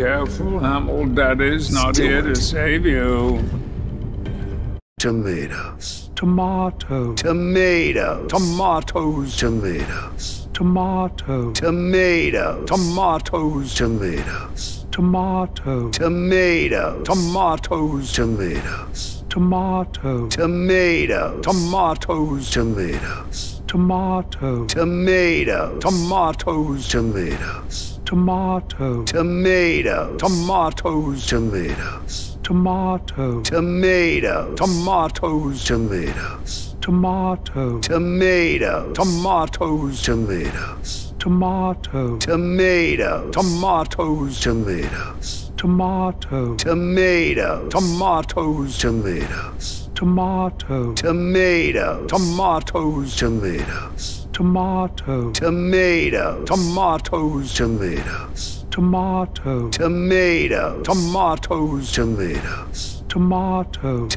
careful, Hummel. Daddy's not here to save you. Tomatoes. Tomatoes. Tomatoes. Tomatoes. Tomatoes. Tomatoes. Tomatoes. Tomatoes. Tomatoes. Tomatoes. Tomatoes. Tomatoes. Tomatoes. Tomatoes. Tomatoes. Tomatoes. Tomatoes. Tomatoes. Tomatoes. Tomatoes. Tomatoes. Tomatoes. Tomatoes. Tomatoes. Tomatoes. Tomatoes. Tomatoes. Tomatoes. Tomatoes. Tomatoes. Tomatoes. Tomatoes. Tomatoes. Tomatoes. Tomatoes. Tomatoes. Tomatoes. Tomatoes. Tomatoes. Tomatoes. Tomatoes. Tomatoes. Tomatoes. Tomatoes. Tomatoes. Tomatoes. Tomatoes. Tomatoes. Tomatoes. Tomatoes. Tomatoes. Tomatoes. Tomatoes.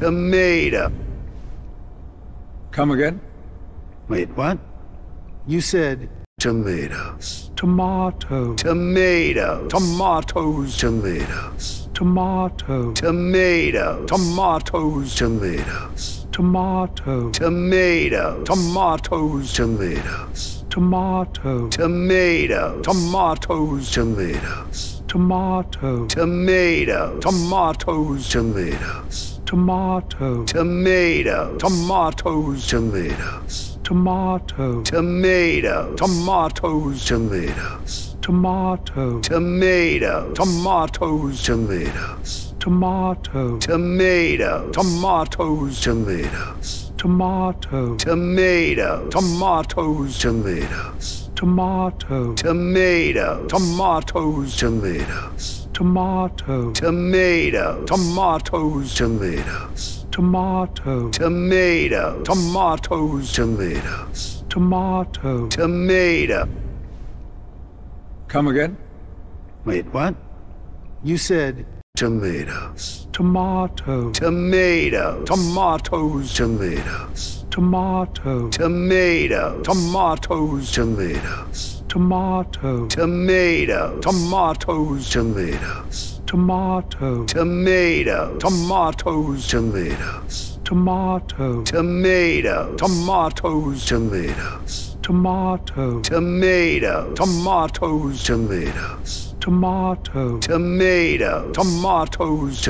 Tomatoes. Tomato. Come again? Wait, what? You said... Tomatoes. Tomatoes. Tomatoes. Tomatoes. Tomatoes. Tomatoes. Tomatoes. Tomatoes. Tomatoes. Tomatoes. Tomatoes. Tomatoes. Tomatoes. Tomatoes. Tomatoes. Tomatoes. Tomatoes. Tomatoes. Tomatoes. Tomatoes. Tomatoes. Tomatoes. Tomatoes. Tomatoes. Tomatoes. Tomatoes. Tomatoes. Tomatoes. Tomatoes. Tomatoes. Tomatoes. Tomatoes. Tomatoes. Tomatoes. Tomatoes. Tomatoes. Tomatoes. Tomatoes. Tomatoes. Tomatoes. Tomatoes. Tomatoes. Tomatoes. Tomatoes. Tomatoes. Tomatoes. Tomatoes. Tomatoes. Tomatoes. Tomatoes. Tomatoes. Tomatoes. Tomatoes. Tomatoes. Tomato. Come again? Wait, what? You said... Tomatoes. Tomatoes. Tomatoes. Tomatoes. Tomatoes. Tomatoes. Tomatoes. Tomatoes. Tomatoes. Tomatoes. Tomatoes. Tomatoes. Tomatoes. Tomatoes. Tomatoes. Tomatoes. Tomatoes. Tomatoes. Tomatoes. Tomatoes. Tomatoes. Tomatoes. Tomatoes. Tomatoes. Tomatoes. Tomatoes. Tomatoes. Tomatoes. Tomatoes. Tomatoes. Tomatoes. Tomatoes. Tomatoes. Tomatoes.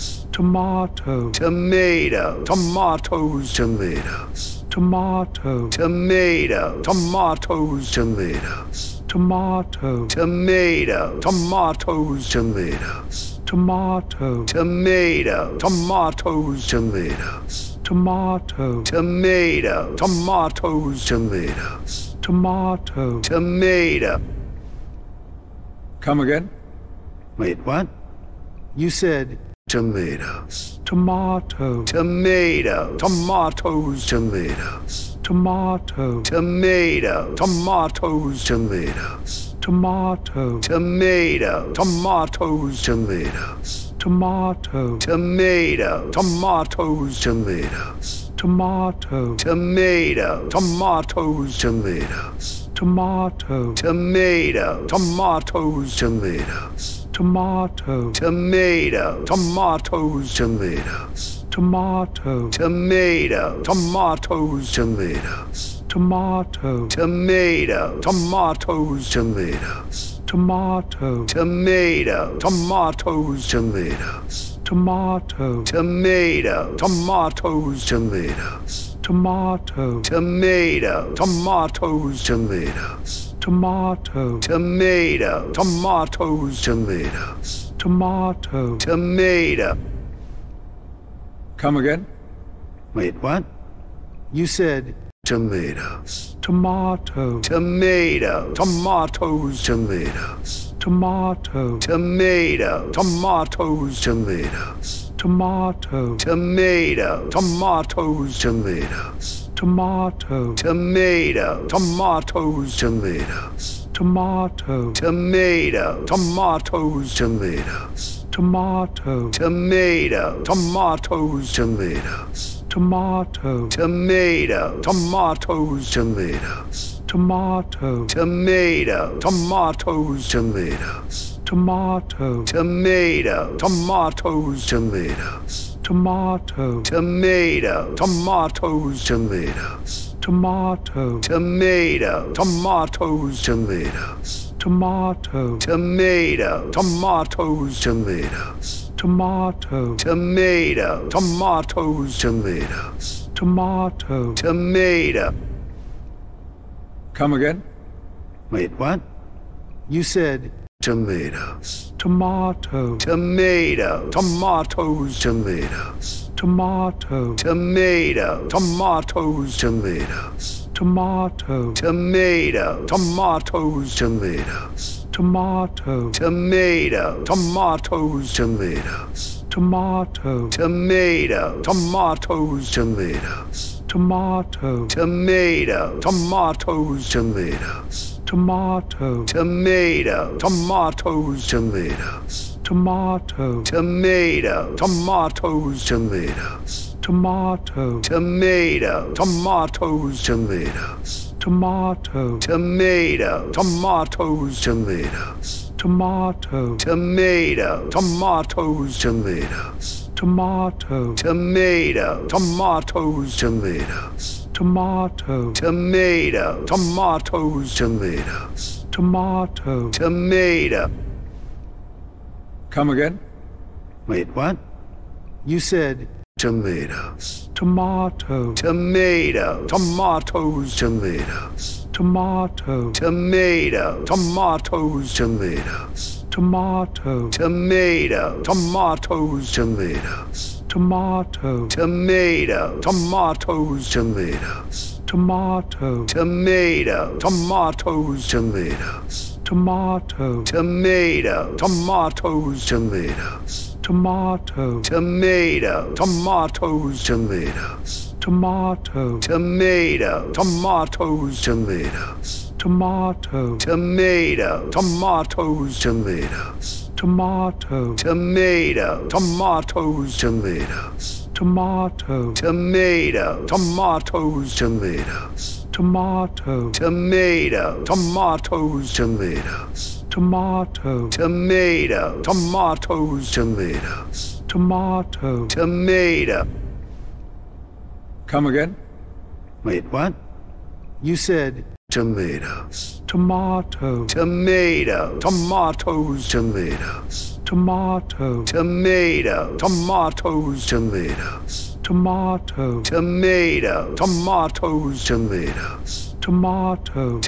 Tomatoes. Tomatoes. Tomatoes. Tomatoes. Tomatoes. Tomatoes. Tomatoes. Tomatoes. Tomatoes. Tomatoes. Tomatoes. Tomatoes. Tomatoes. Tomatoes. Tomatoes. Tomatoes. Tomatoes. Tomatoes. Tomatoes. Tomatoes. Tomato. Come again? Wait, what? You said... Tomatoes. Tomatoes. Tomatoes. Tomatoes. Tomatoes. Tomatoes. Tomatoes. Tomatoes. Tomatoes. Tomatoes. Tomatoes. Tomatoes. Tomatoes. Tomatoes. Tomatoes. Tomatoes. Tomatoes. Tomatoes. Tomatoes. Tomatoes. Tomatoes. Tomatoes. Tomatoes. Tomatoes. Tomatoes. Tomatoes. Tomatoes. Tomatoes. Tomatoes. Tomatoes. Tomatoes. Tomatoes. Tomatoes. Tomatoes. Tomatoes. Tomatoes. Tomatoes. Tomatoes. Tomatoes. Tomatoes. Tomatoes. Tomatoes. Tomatoes. Tomatoes. Tomatoes. Tomatoes. Tomatoes. Tomatoes. Tomatoes. Tomatoes. Tomatoes. Tomatoes. Tomatoes. Tomatoes. Tomato. Come again? Wait, what? You said... Tomatoes. Tomatoes. Tomatoes. Tomatoes. Tomatoes. Tomatoes. Tomatoes. Tomatoes. Tomatoes. Tomatoes. Tomatoes. Tomatoes. Tomatoes. Tomatoes. Tomatoes. Tomatoes. Tomatoes. Tomatoes. Tomatoes. Tomatoes. Tomatoes. Tomatoes. Tomatoes. Tomatoes. Tomatoes. Tomatoes. Tomatoes. Tomatoes. Tomatoes. Tomatoes. Tomatoes. Tomatoes. Tomatoes. Tomatoes. Tomatoes. Tomatoes. Tomatoes. Tomatoes. Tomatoes. Tomatoes. Tomatoes. Tomatoes. Tomatoes. Tomatoes. Tomatoes. Tomatoes. Tomatoes. Tomatoes. Tomatoes. Tomatoes. Tomatoes. Tomatoes. Tomatoes. Tomato. Tomato. Come again? Wait, what? You said tomatoes. Tomato. Tomatoes. Tomatoes. Tomatoes. Tomato. Tomatoes. Tomatoes. Tomatoes. Tomato. Tomatoes. Tomatoes. Tomatoes. Tomato. Tomatoes. Tomatoes. Tomatoes. Tomato. Tomatoes. Tomatoes. Tomatoes. Tomato. Tomatoes. Tomatoes. Tomatoes. Tomato. Tomatoes. Tomatoes. Tomatoes. Tomato. Tomatoes. Tomatoes. Tomatoes. Tomato. Tomatoes. Tomatoes. Tomatoes. Tomato. Tomatoes. Tomatoes. Tomatoes. Tomato. Tomato. Tomatoes. Tomatoes. Tomato. Tomato. Tomatoes. Tomatoes. Tomato. Tomato. Tomatoes. Tomatoes. Tomato. Tomato. Come again? Wait, what? You said tomatoes. Tomato. Tomato. Tomatoes. Tomatoes. Tomato. Tomato. Tomatoes. Tomatoes. Tomato. Tomato. Tomatoes. Tomatoes. Tomato. Tomato. Tomatoes. Tomatoes. Tomato. Tomato. Tomatoes. Tomatoes. Tomato. Tomato. Tomatoes. Tomatoes. Tomato. Tomato. Tomatoes. Tomatoes. Tomato. Tomato. Tomatoes. Tomatoes. Tomato. Tomato. Tomatoes. Tomatoes. Tomato. Tomato. Tomatoes. Tomatoes. Tomato. Tomato. Tomatoes. Tomatoes. Tomato. Tomato. Tomatoes. Tomatoes. Tomato. Tomato. Tomatoes. Tomatoes. Tomato. Tomato. Come again? Wait, what? You said tomatoes. Tomato. Tomato. Tomatoes. Tomatoes. Tomato. Tomato. Tomatoes. Tomatoes. Tomato. Tomato. Tomatoes. Tomatoes. Tomato.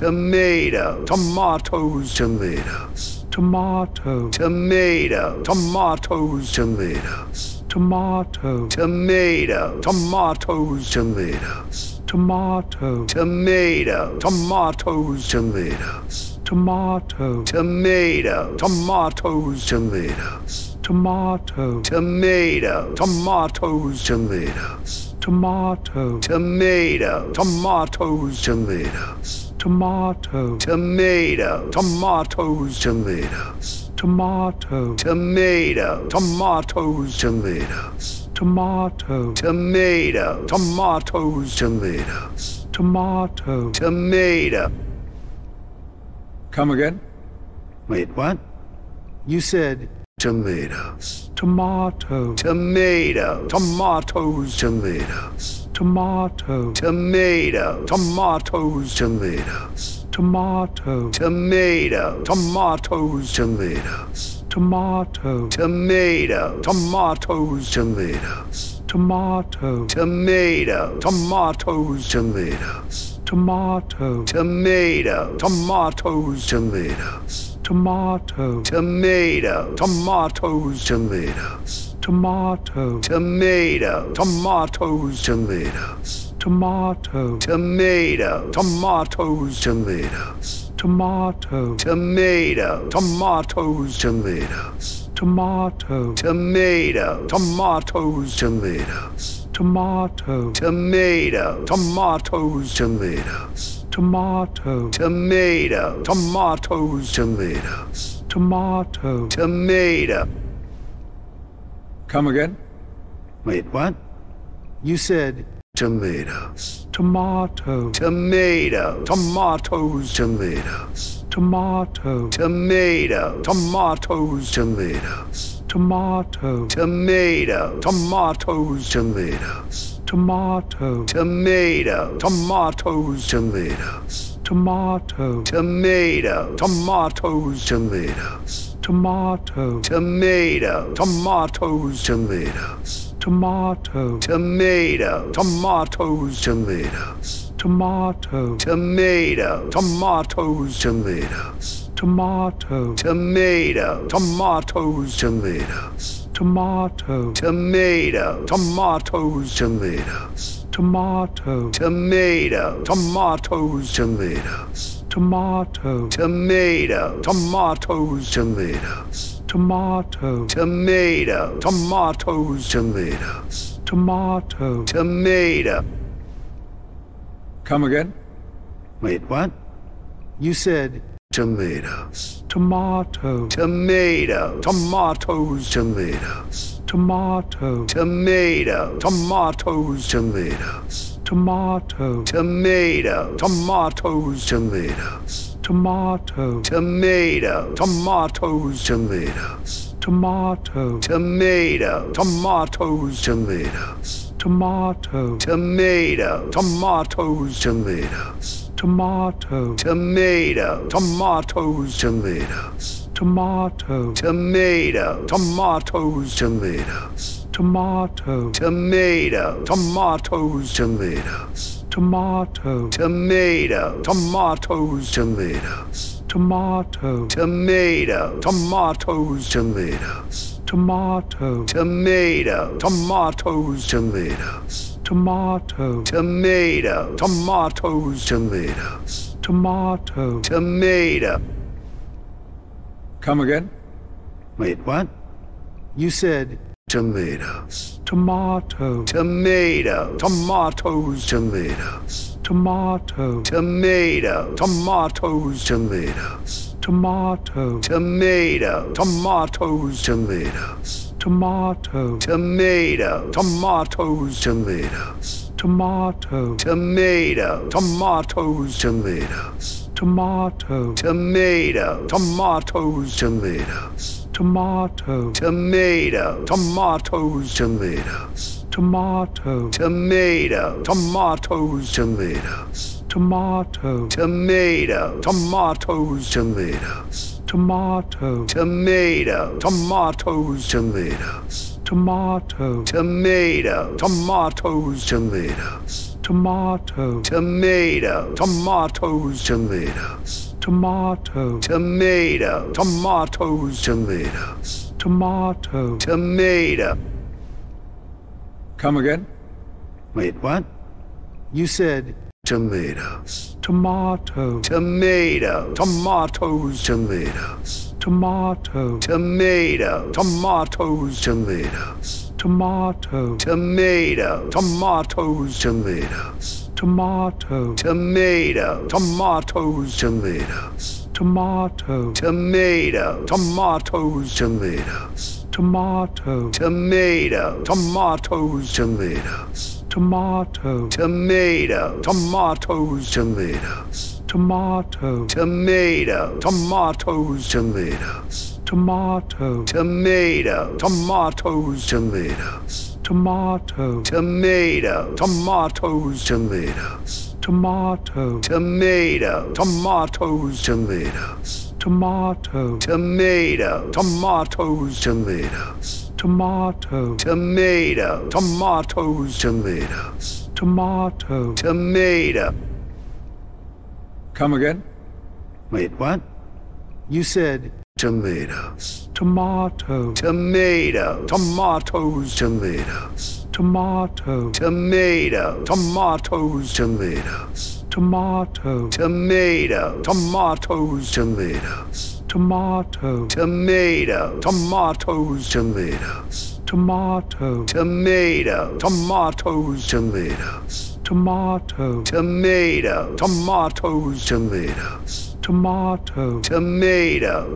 Tomato. Tomatoes. Tomatoes. Tomato. Tomato. Tomatoes. Tomatoes. Tomato. Tomato. Tomatoes. Tomatoes. Tomato. Tomato. Tomatoes. Tomatoes. Tomato. Tomato. Tomatoes. Tomatoes. Tomato. Tomato. Tomatoes. Tomatoes. Tomato. Tomato. Tomatoes. Tomatoes. Tomato. Tomato. Tomatoes. Tomatoes. Tomato. Tomato. Tomatoes. Tomatoes. Tomato. Tomato. Tomatoes. Tomatoes. Tomato. Tomato. Come again? Wait, what? You said tomatoes. Tomato. Tomato. Tomatoes. Tomatoes. Tomato. Tomato. Tomatoes. Tomatoes. Tomato. Tomato. Tomatoes. Tomatoes. Tomato. Tomato. Tomatoes. Tomatoes. Tomato. Tomato. Tomatoes. Tomatoes. Tomato. Tomato. Tomatoes. Tomatoes. Tomato. Tomato. Tomatoes. Tomatoes. Tomato. Tomato. Tomatoes. Tomatoes. Tomato. Tomato. Tomatoes. Tomatoes. Tomato. Tomato. Tomatoes. Tomatoes. Tomato. Tomato. Tomatoes. Tomatoes. Tomato. Tomato. Tomatoes. Tomatoes. Tomato. Tomato. Tomatoes. Tomatoes. Tomato. Tomato. Come again? Wait, what? You said tomatoes. Tomato. Tomatoes. Tomatoes. Tomatoes. Tomato. Tomatoes. Tomatoes. Tomatoes. Tomato. Tomatoes. Tomatoes. Tomatoes. Tomato. Tomatoes. Tomatoes. Tomatoes. Tomato. Tomatoes. Tomatoes. Tomatoes. Tomato. Tomatoes. Tomatoes. Tomatoes. Tomato. Tomatoes. Tomatoes. Tomatoes. Tomato. Tomatoes. Tomatoes. Tomatoes. Tomato. Tomatoes. Tomatoes. Tomatoes. Tomato. Tomatoes. Tomatoes. Tomatoes. Tomato. Tomatoes. Tomatoes. Tomatoes. Tomato. Tomatoes. Tomatoes. Tomatoes. Tomato. Tomato. Tomatoes. Tomatoes. Tomato. Tomato. Come again? Wait, what? You said... Tomatoes. Tomato. Tomato. Tomatoes. Tomatoes. Tomato. Tomato. Tomatoes. Tomatoes. Tomato. Tomato. Tomatoes. Tomatoes. Tomato. Tomato. Tomatoes. Tomatoes. Tomato. Tomato. Tomatoes. Tomatoes. Tomato. Tomato. Tomatoes. Tomatoes. Tomato. Tomato. Tomatoes. Tomatoes. Tomato. Tomato. Tomatoes. Tomatoes. Tomato. Tomato. Tomatoes. Tomatoes. Tomato. Tomato. Tomatoes. Tomatoes. Tomato. Tomato. Tomatoes. Tomatoes. Tomato. Tomato. Tomatoes. Tomatoes. Tomato. Tomato. Tomatoes. Tomatoes. Tomato. Tomato. Come again? Wait, what? You said... Tomatoes. Tomato. Tomato. Tomatoes. Tomatoes. Tomato. Tomato. Tomatoes. Tomatoes. Tomato. Tomato. Tomatoes. Tomatoes. Tomato. Tomato. Tomatoes. Tomatoes. Tomato. Tomato. Tomatoes. Tomatoes. Tomato. Tomato. Tomatoes. Tomatoes. Tomato. Tomato. Tomatoes. Tomatoes. Tomato. Tomato. Tomatoes. Tomatoes. Tomato. Tomato. Tomatoes. Tomatoes. Tomato. Tomato. Tomatoes. Tomatoes. Tomato. Tomato. Tomatoes. Tomatoes. Tomato. Tomato. Tomatoes. Tomatoes. Tomato. Tomato. Tomatoes. Tomatoes. Tomato. Tomato. Come again? Wait, what? You said... Tomatoes. Tomato. Tomato. Tomatoes. Tomatoes. Tomato. Tomato. Tomatoes. Tomatoes. Tomato. Tomato. Tomatoes. Tomatoes. Tomato. Tomato. Tomatoes. Tomatoes. Tomato. Tomato. Tomatoes. Tomatoes. Tomato. Tomato. Tomatoes. Tomatoes. Tomato. Tomato. Tomatoes. Tomatoes. Tomato. Tomato. Tomatoes. Tomatoes. Tomato. Tomato. Tomatoes. Tomatoes. Tomato. Tomato. Tomatoes. Tomatoes. Tomato. Tomato. Tomatoes. Tomatoes. Tomato. Tomato. Tomatoes. Tomatoes. Tomato. Tomato. Tomatoes. Tomatoes. Tomato. Tomato. Come again? Wait, what? You said... Tomatoes. Tomato. Tomato. Tomatoes. Tomatoes. Tomato. Tomato. Tomatoes. Tomatoes. Tomato. Tomato. Tomatoes. Tomatoes. Tomato. Tomato. Tomatoes. Tomatoes. Tomato. Tomato. Tomatoes. Tomatoes. Tomato. Tomato. Tomatoes. Tomatoes. Tomato. Tomato. Tomatoes. Tomatoes. Tomato.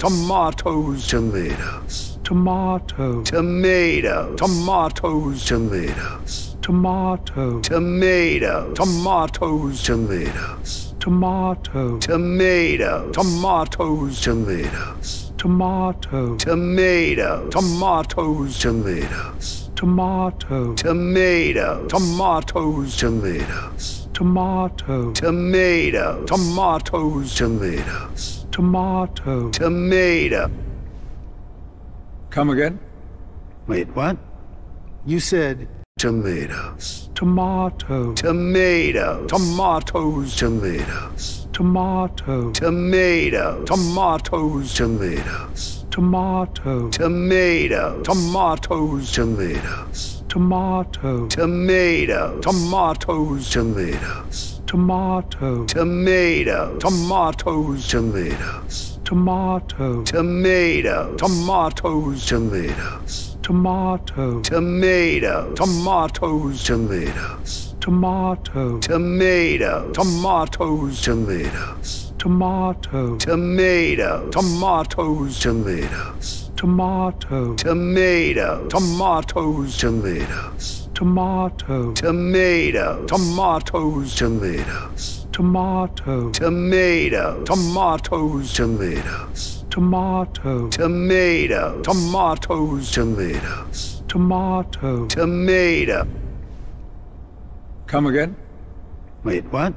Tomato. Tomatoes. Tomatoes. Tomatoes. Tomatoes. Tomatoes. Tomatoes. Tomatoes. Tomatoes. Tomatoes. Tomatoes. Tomatoes. Tomatoes. Tomatoes. Tomatoes. Tomatoes. Tomatoes. Tomatoes. Tomatoes. Tomatoes. Tomatoes. Tomatoes. Tomatoes. Tomato. Tomato. Come again? Wait, what? You said tomatoes. Tomato. Tomatoes. Tomatoes. Tomatoes. Tomato. Tomatoes. Tomatoes. Tomatoes. Tomato. Tomatoes. Tomatoes. Tomatoes. Tomato. Tomatoes. Tomatoes. Tomatoes. Tomato. Tomatoes. Tomatoes. Tomatoes. Tomato. Tomatoes. Tomatoes. Tomatoes. Tomato. Tomatoes. Tomatoes. Tomatoes. Tomato. Tomatoes. Tomatoes. Tomatoes. Tomato. Tomatoes. Tomatoes. Tomatoes. Tomato. Tomatoes. Tomatoes. Tomatoes. Tomato. Tomato. Tomatoes. Tomatoes. Tomato. Tomato. Tomatoes. Tomatoes. Tomato. Tomato. Tomatoes. Tomatoes. Tomato. Tomato. Come again? Wait, what?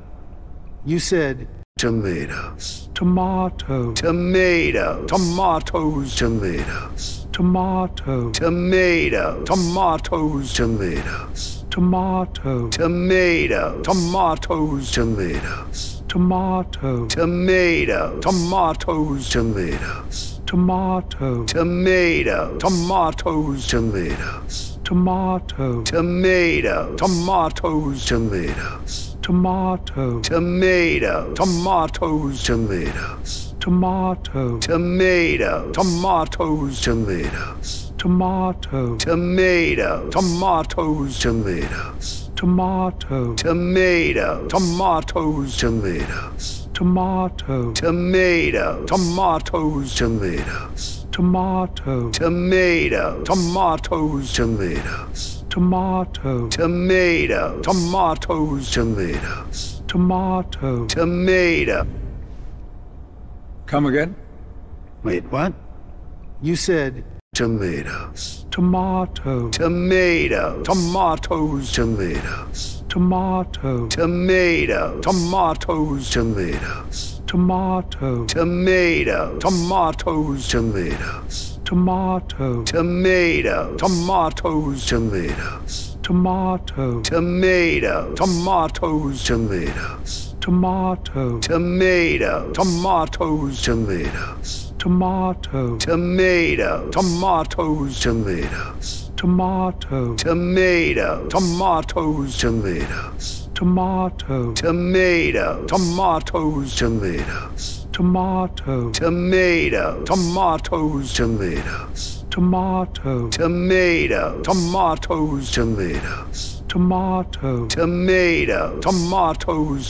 You said tomatoes. Tomato. Tomato. Tomatoes. Tomatoes. Tomato. Tomato. Tomatoes. Tomatoes. Tomato. Tomato. Tomatoes. Tomatoes. Tomato. Tomato. Tomatoes. Tomatoes. Tomato. Tomato. Tomatoes. Tomatoes. Tomato. Tomato. Tomatoes. Tomatoes. Tomato. Tomato. Tomatoes. Tomatoes. Tomato. Tomato. Tomatoes. Tomatoes. Tomato. Tomato. Tomatoes. Tomatoes. Tomato. Tomato. Tomatoes. Tomatoes. Tomato. Tomato. Tomatoes. Tomatoes. Tomato. Tomato. Tomatoes. Tomatoes. Tomato. Tomato. Tomatoes. Tomatoes. Tomato. Tomato. Come again? Wait, what? You said tomatoes. Tomato. Tomato. Tomatoes. Tomatoes. Tomato. Tomato. Tomatoes. Tomatoes. Tomato. Tomato. Tomatoes. Tomatoes. Tomato. Tomato. Tomatoes. Tomatoes. Tomato. Tomato. Tomatoes. Tomatoes. Tomato. Tomato. Tomatoes. Tomatoes. Tomato. Tomato. Tomatoes. Tomatoes. Tomato. Tomato. Tomatoes. Tomatoes. Tomato. Tomato. Tomatoes. Tomatoes. Tomato. Tomato. Tomatoes. Tomatoes. Tomato. Tomato. Tomatoes. Tomatoes. Tomato. Tomato. Tomatoes. Tomatoes. Tomato. Tomato. Tomatoes. Tomatoes.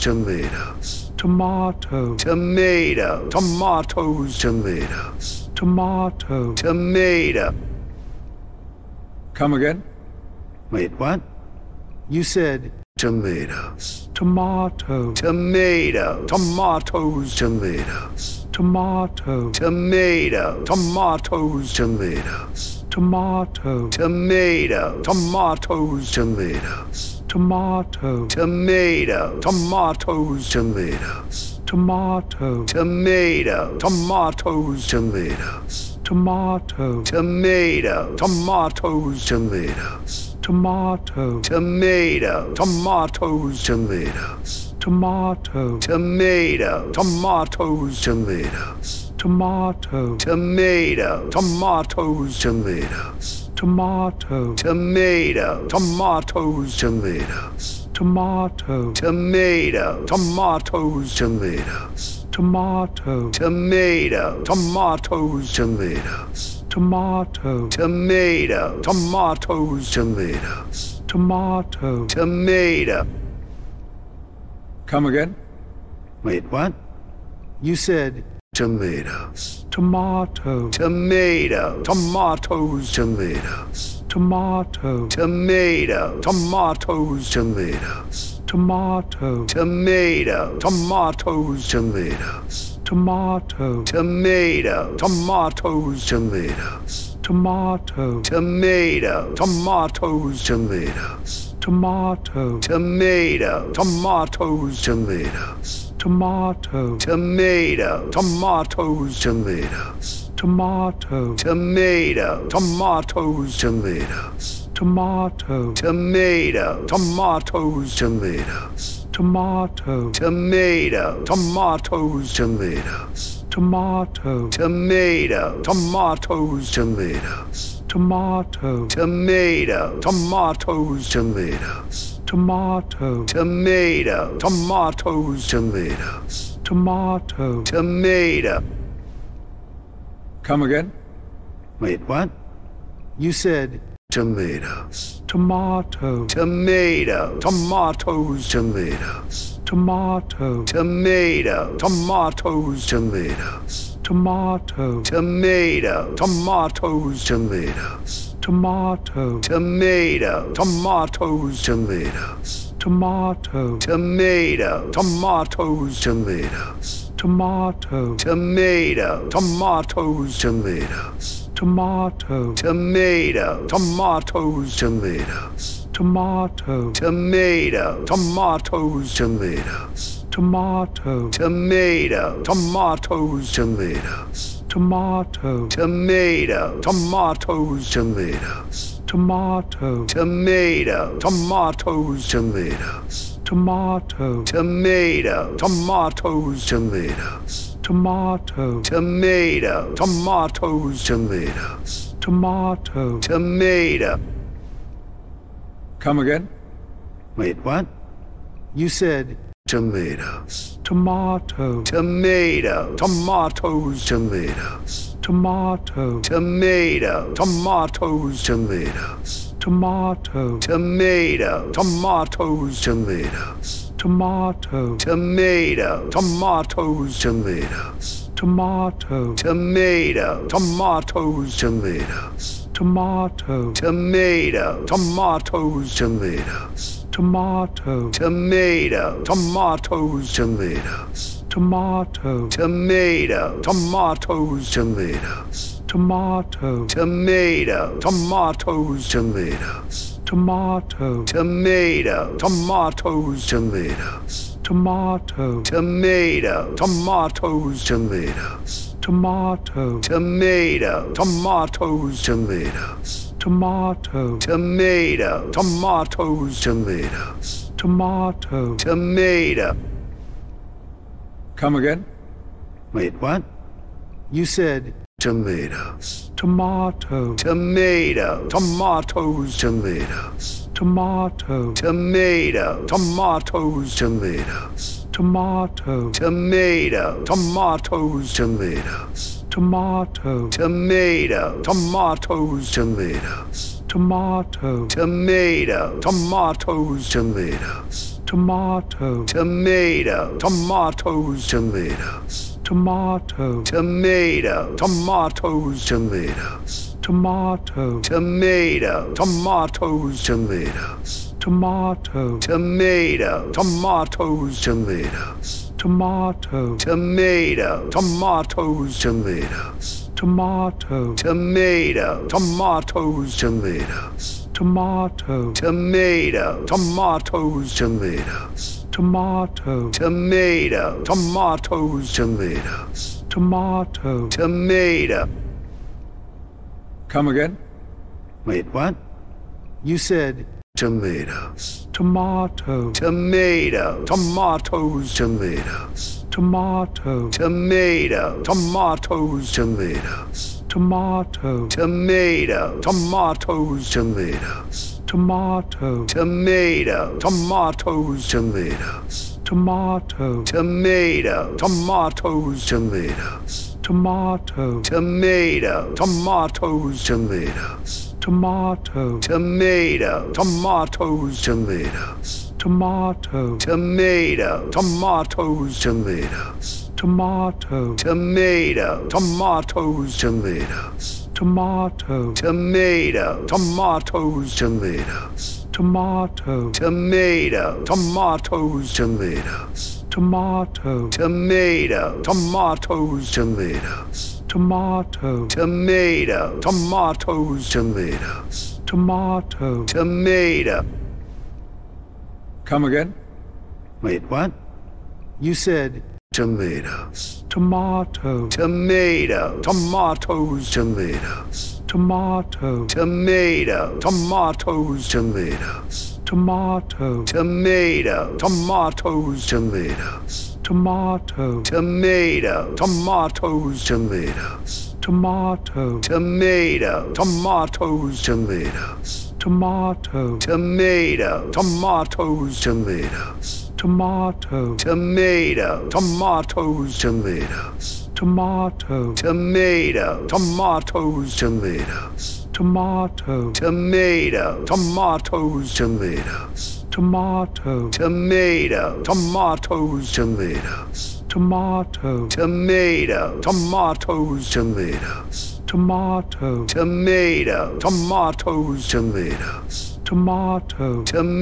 Tomato. Tomato. Come again? Wait, what? You said tomatoes. Tomato. Tomato. Tomatoes. Tomatoes. Tomato. Tomato. Tomatoes. Tomatoes. Tomato. Tomato. Tomatoes. Tomatoes. Tomato. Tomato. Tomatoes. Tomatoes. Tomato. Tomato. Tomatoes. Tomatoes. Tomato. Tomato. Tomatoes. Tomatoes. Tomato. Tomato. Tomatoes. Tomatoes. Tomato. Tomato. Tomatoes. Tomatoes. Tomato. Tomato. Tomatoes. Tomatoes. Tomato. Tomato. Tomatoes. Tomatoes. Tomato. Tomato. Tomatoes. Tomatoes. Tomato. Tomato. Tomatoes. Tomatoes. Tomato. Tomato. Tomatoes. Tomatoes. Tomato. Tomato. Come again? Wait, what? You said tomatoes. Tomato. Tomato. Tomatoes. Tomatoes. Tomatoes. Tomatoes. Tomatoes. Tomatoes. Tomatoes. Tomatoes. Tomatoes. Tomatoes. Tomatoes. Tomatoes. Tomatoes. Tomatoes. Tomatoes. Tomatoes. Tomatoes. Tomatoes. Tomatoes. Tomatoes. Tomatoes. Tomatoes. Tomato. Tomatoes. Tomatoes. Tomatoes. Tomato. Tomatoes. Tomatoes. Tomatoes. Tomato. Tomatoes. Tomatoes. Tomatoes. Tomato. Tomatoes. Tomatoes. Tomatoes. Tomato. Tomatoes. Tomatoes. Tomatoes. Tomato. Tomatoes. Tomatoes. Tomatoes. Tomato. Tomatoes. Tomatoes. Tomatoes. Tomato. Tomato. Come again? Wait, what? You said tomatoes. Tomato. Tomatoes. Tomatoes. Tomatoes. Tomato. Tomatoes. Tomatoes. Tomatoes. Tomato. Tomatoes. Tomatoes. Tomatoes. Tomato. Tomatoes. Tomatoes. Tomatoes. Tomato. Tomatoes. Tomatoes. Tomatoes. Tomato. Tomato. Tomatoes. Tomatoes. Tomato. Tomato. Tomatoes. Tomatoes. Tomato. Tomato. Tomatoes. Tomatoes. Tomato. Tomato. Tomatoes. Tomatoes. Tomato. Tomato. Tomatoes. Tomatoes. Tomato. Tomato. Tomatoes. Tomatoes. Tomato. Tomato. Tomatoes. Tomatoes. Tomato. Tomato. Tomatoes. Tomatoes. Tomato. Tomato. Come again? Wait, what? You said tomatoes. Tomato. Tomato. Tomatoes. Tomatoes. Tomato. Tomato. Tomatoes. Tomatoes. Tomato. Tomato. Tomatoes. Tomatoes. Tomato. Tomato. Tomatoes. Tomatoes. Tomato. Tomato. Tomatoes. Tomatoes. Tomato. Tomato. Tomatoes. Tomatoes. Tomato. Tomato. Tomatoes. Tomatoes. Tomato. Tomato. Tomatoes. Tomatoes. Tomato. Tomato. Tomatoes. Tomatoes. Tomato. Tomato. Tomatoes. Tomatoes. Tomato. Tomato. Tomatoes. Tomatoes. Tomato. Tomato. Tomatoes. Tomatoes. Tomato. Tomato. Tomatoes. Tomatoes. Tomato. Tomato. Come again? Wait, what? You said tomatoes. Tomato. Tomato. Tomatoes. Tomatoes. Tomato. Tomato. Tomatoes. Tomatoes. Tomato. Tomato. Tomatoes. Tomatoes. Tomato. Tomato. Tomatoes. Tomatoes. Tomato. Tomato. Tomatoes. Tomatoes. Tomato. Tomato. Tomatoes. Tomatoes. Tomato. Tomato. Tomatoes. Tomatoes. Tomato. Tomato. Tomatoes. Tomatoes. Tomato. Tomato. Tomatoes. Tomatoes. Tomato. Tomato. Tomatoes. Tomatoes. Tomato. Tomato. Tomatoes. Tomatoes. Tomato. Tomato. Tomatoes. Tomatoes. Tomato. Tomato. Tomatoes. Tomatoes. Tomato. Tomato. Come again? Wait, what? You said tomatoes. Tomato. Tomato. Tomatoes. Tomatoes. Tomato. Tomato. Tomatoes. Tomatoes. Tomato. Tomato. Tomatoes. Tomatoes. Tomato. Tomato. Tomatoes. Tomatoes. Tomato. Tomato. Tomatoes. Tomatoes. Tomato. Tomato. Tomatoes. Tomatoes. Tomato. Tomato. Tomatoes. Tomatoes. Tomato. Tomato. Tomatoes. Tomatoes. Tomato. Tomato. Tomatoes. Tomatoes. Tomatoes. Tomatoes. Tomatoes. Tomatoes. Tomatoes. Tomatoes. Tomatoes. Tomatoes. Tomatoes. Tomatoes. Tomatoes. Tomatoes. Tomatoes. Tomatoes. Tomatoes. Tomatoes. Tomato. Tomato. Come again? Wait, what? You said tomatoes. Tomato. Tomatoes. Tomatoes. Tomatoes. Tomato. Tomatoes. Tomatoes. Tomatoes. Tomato. Tomatoes. Tomatoes. Tomatoes. Tomato. Tomatoes. Tomatoes. Tomatoes. Tomato. Tomatoes. Tomatoes. Tomatoes. Tomato. Tomatoes. Tomatoes. Tomatoes. Tomato. Tomato. Tomatoes. Tomatoes. Tomato. Tomato. Tomatoes. Tomatoes. Tomato. Tomato. Tomatoes. Tomatoes. Tomato. Tomato. Tomatoes. Tomatoes. Tomato. Tomato. Tomatoes. Tomatoes. Tomato. Tomato. Tomatoes. Tomatoes. Tomato. Tomato. Tomatoes.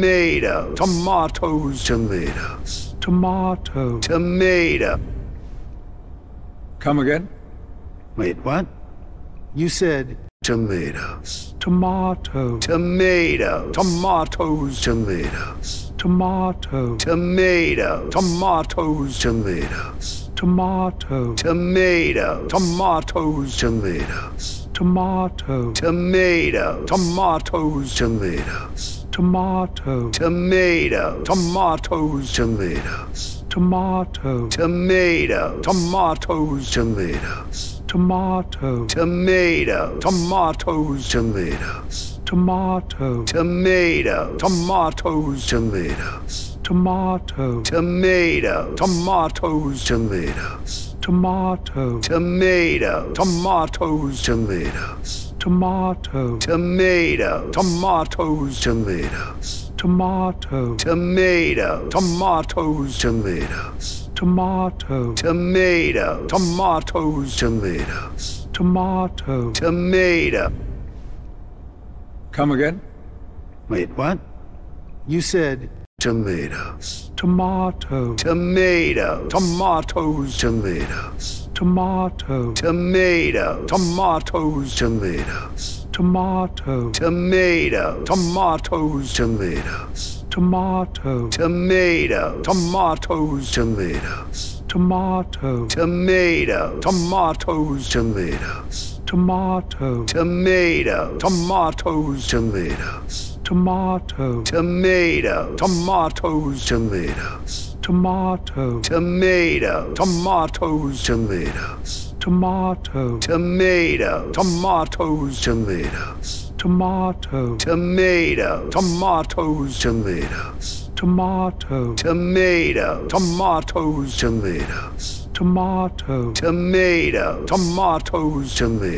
Tomatoes. Tomato. Tomato. Come again? Wait, what? You said tomatoes. Tomato. Tomatoes. Tomatoes. Tomatoes. Tomato. Tomatoes. Tomatoes. Tomatoes. Tomato. Tomatoes. Tomatoes. Tomatoes. Tomato. Tomato. Tomatoes. Tomatoes. Tomato. Tomato. Tomatoes. Tomatoes. Tomato. Tomato. Tomatoes. Tomatoes. Tomato. Tomato. Tomatoes. Tomatoes. Tomato. Tomato. Tomatoes. Tomatoes. Tomato. Tomato. Tomatoes. Tomatoes. Tomato. Tomato. Tomatoes. Tomatoes. Tomato. Tomato. Tomatoes. Tomatoes. Tomato. Tomato. Tomatoes. Tomatoes. Tomato. Tomato. Tomatoes. Tomatoes. Tomato. Tomato. Come again? Wait, what? You said tomatoes. Tomato. Tomato. Tomatoes. Tomatoes. Tomato. Tomato. Tomatoes. Tomatoes. Tomato. Tomato. Tomatoes. Tomatoes. Tomato. Tomato. Tomatoes. Tomatoes. Tomato. Tomato. Tomatoes. Tomatoes. Tomato. Tomato. Tomatoes. Tomatoes. Tomato. Tomato. Tomatoes. Tomatoes. Tomato. Tomato. Tomatoes. Tomatoes. Tomato. Tomato. Tomatoes. Tomatoes. Tomato. Tomato. Tomatoes. Tomatoes. Tomato. Tomato. Tomatoes. Tomatoes. Tomato. Tomato.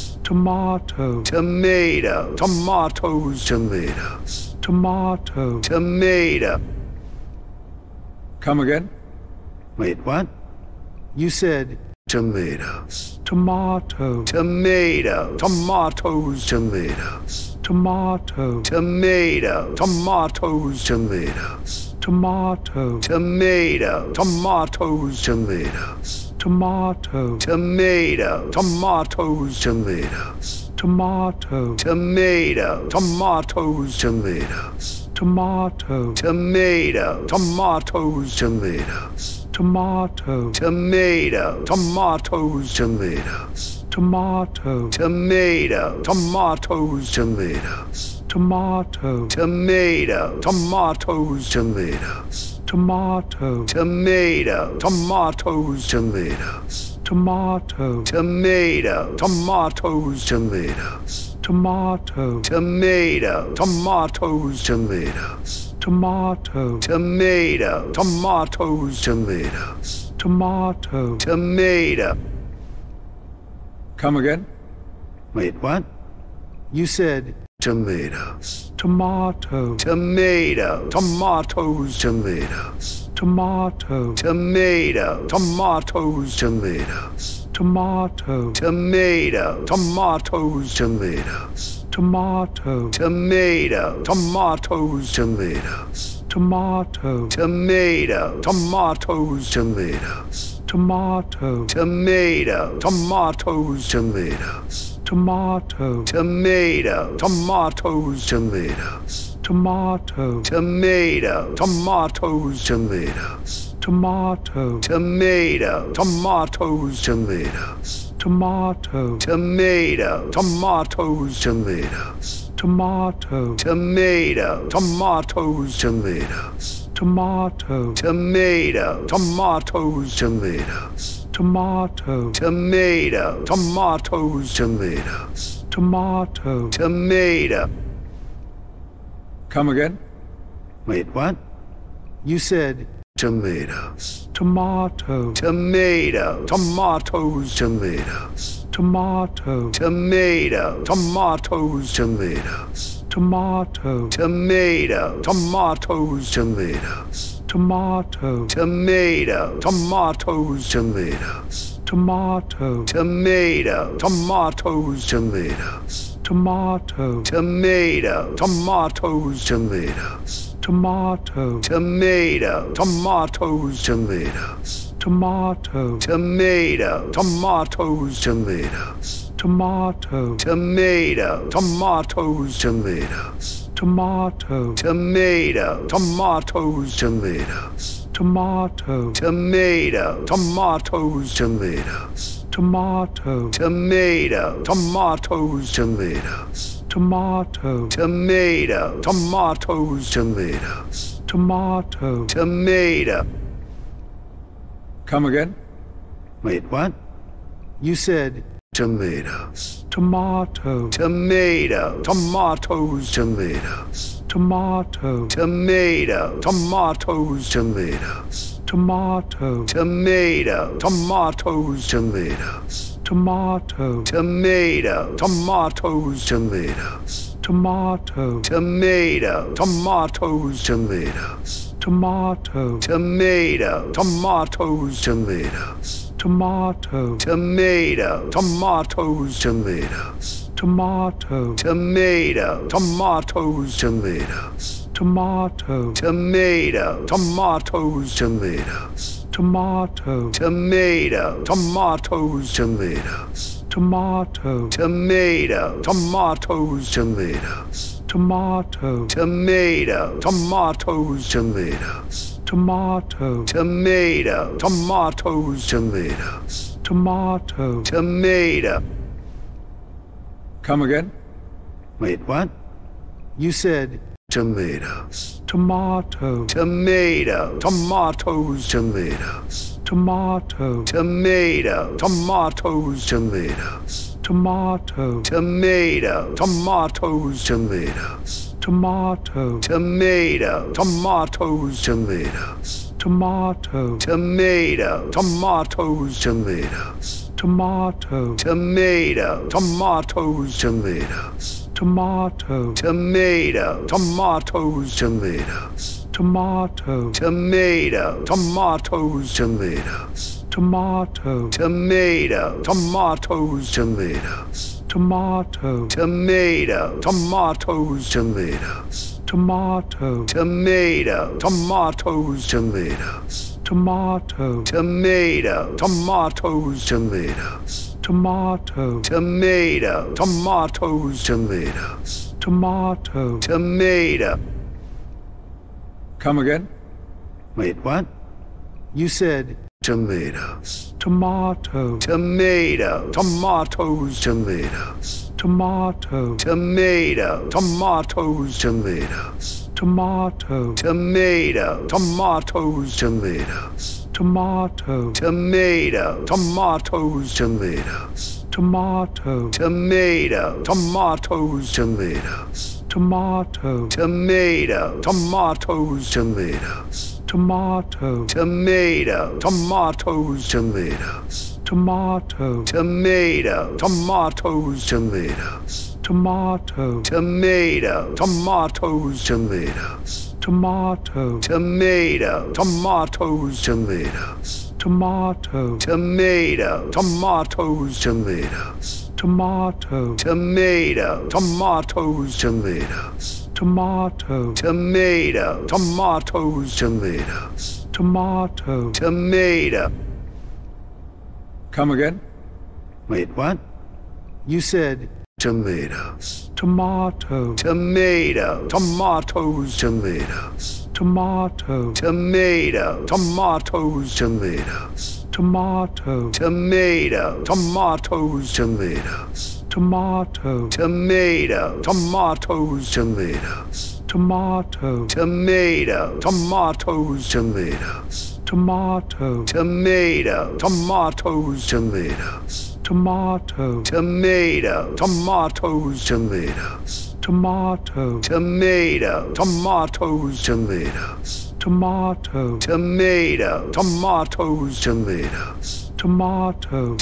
Tomatoes. Tomatoes. Tomato. Tomato. Tomatoes. Tomatoes. Tomato. Tomato. Come again? Wait, what? You said tomatoes. Tomato. Tomato. Tomatoes. Tomatoes. Tomato. Tomato. Tomatoes. Tomatoes. Tomato. Tomato. Tomatoes. Tomatoes. Tomato. Tomato. Tomatoes. Tomatoes. Tomato. Tomato. Tomatoes. Tomatoes. Tomato. Tomato. Tomatoes. Tomatoes. Tomato. Tomato. Tomatoes. Tomatoes. Tomato. Tomato. Tomatoes. Tomatoes. Tomato. Tomato. Tomatoes. Tomatoes. Tomato. Tomato. Tomatoes. Tomatoes. Tomato. Tomato. Tomatoes. Tomatoes. Tomato. Tomato. Tomatoes. Tomatoes. Tomato. Tomato. Tomatoes. Tomatoes. Tomato. Tomato. Come again? Wait, what? You said tomatoes. Tomato. Tomato. Tomatoes. Tomatoes. Tomato. Tomato. Tomatoes. Tomatoes. Tomato. Tomatoes. Tomatoes. Tomatoes. Tomato. Tomatoes. Tomatoes. Tomatoes. Tomato. Tomatoes. Tomatoes. Tomatoes. Tomato. Tomatoes. Tomatoes. Tomatoes. Tomato. Tomatoes. Tomatoes. Tomatoes. Tomato. Tomatoes. Tomatoes. Tomatoes. Tomato. Tomatoes. Tomatoes. Tomatoes. Tomato. Tomatoes. Tomatoes. Tomatoes. Tomato. Tomatoes. Tomatoes. Tomatoes. Tomato. Tomatoes. Tomatoes. Tomatoes. Tomato. Tomatoes. Tomatoes. Tomatoes. Tomato. Tomato. Come again? Wait, what? You said... Tomatoes. Tomato. Tomatoes. Tomatoes. Tomatoes. Tomato. Tomatoes. Tomatoes. Tomatoes. Tomato. Tomatoes. Tomatoes. Tomatoes. Tomato. Tomatoes. Tomatoes. Tomatoes. Tomato. Tomatoes. Tomatoes. Tomatoes. Tomato. Tomatoes. Tomatoes. Tomatoes. Tomato. Tomatoes. Tomatoes. Tomatoes. Tomato. Tomatoes. Tomatoes. Tomatoes. Tomato. Tomatoes. Tomatoes. Tomatoes. Tomato. Tomatoes. Tomatoes. Tomatoes. Tomato. Tomatoes. Tomatoes. Tomatoes. Tomato. Tomatoes. Tomatoes. Tomatoes. Tomato. Tomato. Tomatoes. Tomatoes. Tomato. Tomato. Come again? Wait, what? You said... Tomatoes. Tomato. Tomatoes. Tomatoes. Tomatoes. Tomato. Tomatoes. Tomatoes. Tomatoes. Tomato. Tomatoes. Tomatoes. Tomatoes. Tomato. Tomato. Tomatoes. Tomatoes. Tomato. Tomato. Tomatoes. Tomatoes. Tomato. Tomato. Tomatoes. Tomatoes. Tomato. Tomato. Tomatoes. Tomatoes. Tomato. Tomato. Tomatoes. Tomatoes. Tomato. Tomato. Tomatoes. Tomatoes. Tomato. Tomato. Tomatoes. Tomatoes. Tomato. Tomato. Tomatoes. Tomatoes. Tomato. Tomato. Tomatoes. Tomatoes. Tomato. Tomato. Tomatoes. Tomatoes. Tomato. Tomato. Come again? Wait, what? You said... Tomatoes. Tomato. Tomato. Tomatoes. Tomatoes. Tomato. Tomato. Tomatoes. Tomatoes. Tomato. Tomato. Tomatoes. Tomatoes. Tomato. Tomato. Tomatoes. Tomatoes. Tomato. Tomato. Tomatoes. Tomatoes. Tomato. Tomato. Tomatoes. Tomatoes. Tomato. Tomato. Tomatoes. Tomatoes. Tomato. Tomato. Tomatoes. Tomatoes. Tomato. Tomato. Tomatoes. Tomatoes. Tomato. Tomato. Tomatoes. Tomatoes. Tomato. Tomato. Tomatoes. Tomatoes. Tomato. Tomato. Tomatoes. Tomatoes. Tomato. Tomato. Tomatoes. Tomatoes. Tomato. Tomato. Come again? Wait, what? You said... Tomatoes. Tomato. Tomato. Tomatoes. Tomatoes. Tomato. Tomato. Tomatoes. Tomatoes. Tomato. Tomato. Tomatoes. Tomatoes. Tomato. Tomato. Tomatoes. Tomatoes. Tomato. Tomato. Tomatoes. Tomatoes. Tomato. Tomato. Tomatoes. Tomatoes. Tomato. Tomato. Tomatoes. Tomatoes. Tomato. Tomato. Tomatoes. Tomatoes. Tomato. Tomato. Tomatoes. Tomatoes. Tomato. Tomato. Tomatoes. Tomatoes. Tomato. Tomatoes. Tomatoes. Tomatoes. Tomato. Tomatoes. Tomatoes. Tomatoes. Tomato. Tomatoes. Tomatoes. Tomatoes. Tomato. Tomato. Come again? Wait, what? You said tomatoes. Tomato. Tomatoes. Tomatoes. Tomatoes. Tomato. Tomatoes. Tomatoes. Tomatoes. Tomato. Tomatoes. Tomatoes. Tomatoes. Tomato. Tomatoes. Tomatoes. Tomatoes. Tomato. Tomatoes. Tomatoes. Tomatoes. Tomato. Tomatoes. Tomatoes. Tomatoes. Tomato. Tomatoes. Tomatoes. Tomatoes. Tomato. Tomatoes. Tomatoes. Tomatoes. Tomato. Tomatoes. Tomatoes. Tomatoes.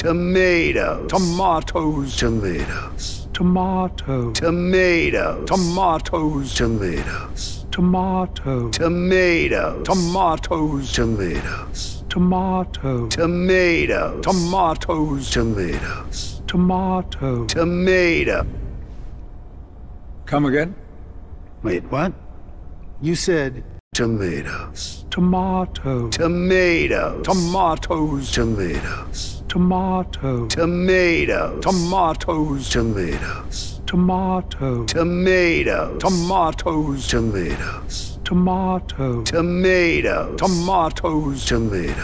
Tomato. Tomatoes. Tomatoes. Tomatoes. Tomato. Tomatoes. Tomatoes. Tomatoes. Tomato. Tomatoes. Tomatoes. Tomatoes. Tomato. Tomatoes. Tomatoes. Tomatoes. Tomato. Tomato. Come again? Wait, what? You said tomatoes. Tomato. Tomatoes. Tomatoes. Tomatoes. Tomato. Tomatoes. Tomatoes. Tomatoes. Tomato. Tomatoes. Tomatoes. Tomatoes. Tomato. Tomatoes.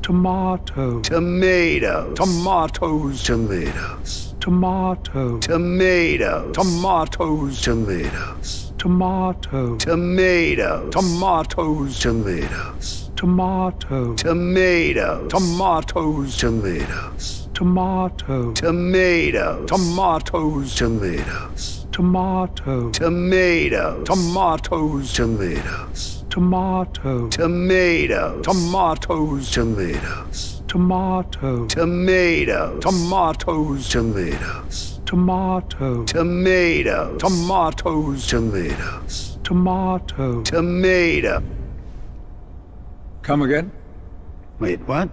Tomatoes. Tomatoes. Tomato. Tomatoes. Tomatoes. Tomatoes. Tomato. Tomatoes. Tomatoes. Tomatoes. Tomato. Tomatoes. Tomatoes. Tomatoes. Tomato. Tomatoes. Tomatoes. Tomatoes. Tomato. Tomatoes. Tomatoes. Tomatoes. Tomato. Tomatoes. Tomatoes. Tomatoes. Tomato. Tomatoes. Tomatoes. Tomatoes. Tomato. Tomatoes. Tomatoes. Tomatoes. Tomato. Tomatoes. Tomatoes. Tomatoes. Tomato. Tomato. Come again? Wait, what?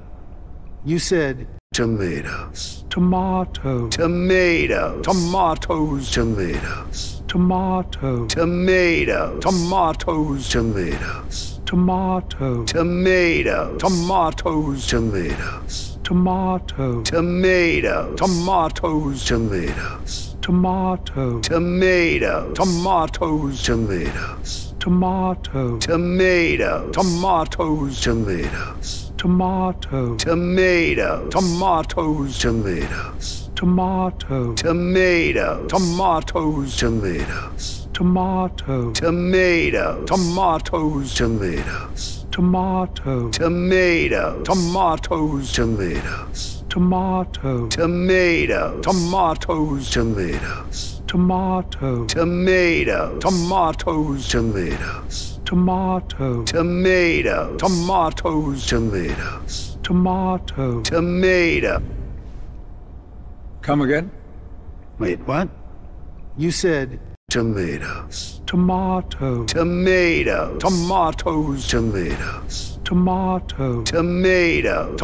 You said tomatoes. Tomato. Tomatoes. Tomatoes. Tomatoes. Tomato. Tomatoes. Tomatoes. Tomatoes. Tomato. Tomatoes. Tomatoes. Tomatoes. Tomato. Tomatoes. Tomatoes. Tomatoes. Tomato. Tomatoes. Tomatoes. Tomatoes. Tomato. Tomatoes. Tomatoes. Tomatoes. Tomato. Tomatoes. Tomatoes. Tomatoes. Tomato. Tomatoes. Tomatoes. Tomatoes. Tomato. Tomatoes. Tomatoes. Tomatoes. Tomato. Tomatoes. Tomatoes. Tomatoes. Tomato. Tomatoes. Tomatoes. Tomatoes. Tomato. Tomatoes. Tomatoes. Tomatoes. Tomato. Tomatoes. Tomatoes. Tomatoes. Tomato. Tomato. Come again? Wait, what? You said tomatoes. Tomato. Tomatoes. Tomatoes. Tomatoes. Tomato. Tomatoes.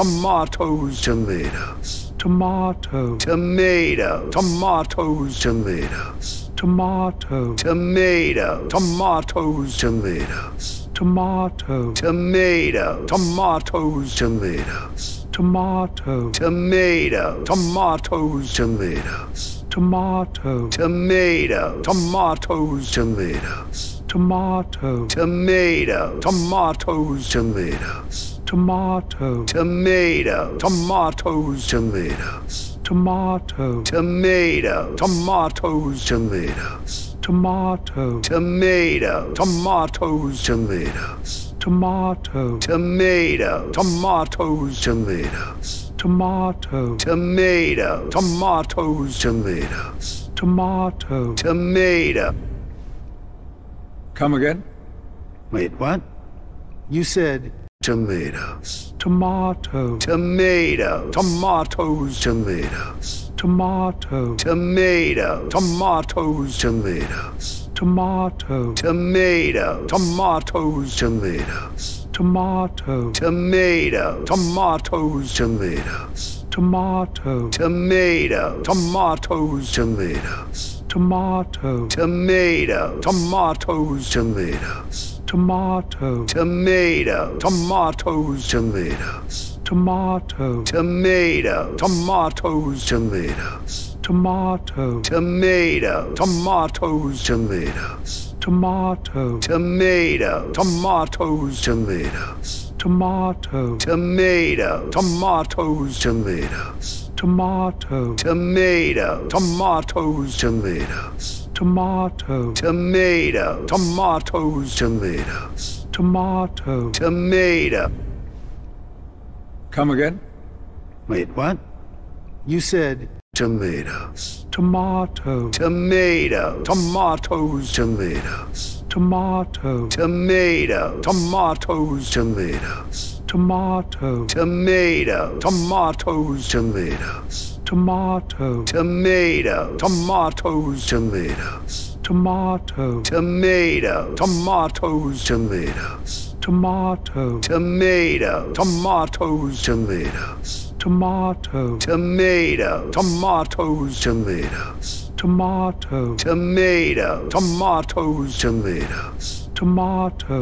Tomatoes. Tomatoes. Tomato. Tomatoes. Tomatoes. Tomatoes. Tomato. Tomatoes. Tomatoes. Tomatoes. Tomato. Tomatoes. Tomatoes. Tomatoes. Tomato. Tomatoes. Tomatoes. Tomatoes. Tomato. Tomatoes. Tomatoes. Tomatoes. Tomato. Tomatoes. Tomatoes. Tomatoes. Tomato. Tomatoes. Tomatoes. Tomatoes. Tomato. Tomatoes. Tomatoes. Tomatoes. Tomato. Tomatoes. Tomatoes. Tomatoes. Tomato. Tomatoes. Tomatoes. Tomatoes. Tomato. Tomatoes. Tomatoes. Tomatoes. Tomato. Tomato. Come again? Wait, what? You said tomatoes. Tomato. Tomatoes. Tomatoes. Tomatoes. Tomato. Tomatoes. Tomatoes. Tomatoes. Tomato. Tomatoes. Tomatoes. Tomatoes. Tomato. Tomatoes. Tomatoes. Tomatoes. Tomato. Tomatoes. Tomatoes. Tomatoes. Tomato. Tomatoes. Tomatoes. Tomatoes. Tomato. Tomatoes. Tomatoes. Tomatoes. Tomato. Tomatoes. Tomatoes. Tomatoes. Tomato. Tomatoes. Tomatoes. Tomatoes. Tomato. Tomatoes. Tomatoes. Tomatoes. Tomato. Tomatoes. Tomatoes. Tomatoes. Tomato. Tomatoes. Tomatoes. Tomatoes. Tomato. Tomatoes. Tomatoes. Tomatoes. Tomato. Tomato. Come again? Wait, what? You said... Tomatoes. Tomato. Tomatoes. Tomatoes. Tomatoes. Tomato. Tomatoes. Tomatoes. Tomatoes. Tomato. Tomatoes. Tomatoes. Tomatoes. Tomato. Tomatoes. Tomatoes. Tomatoes. Tomato. Tomatoes. Tomatoes. Tomatoes. Tomato. Tomatoes. Tomatoes. Tomatoes. Tomato. Tomato. Tomatoes. Tomatoes. Tomato.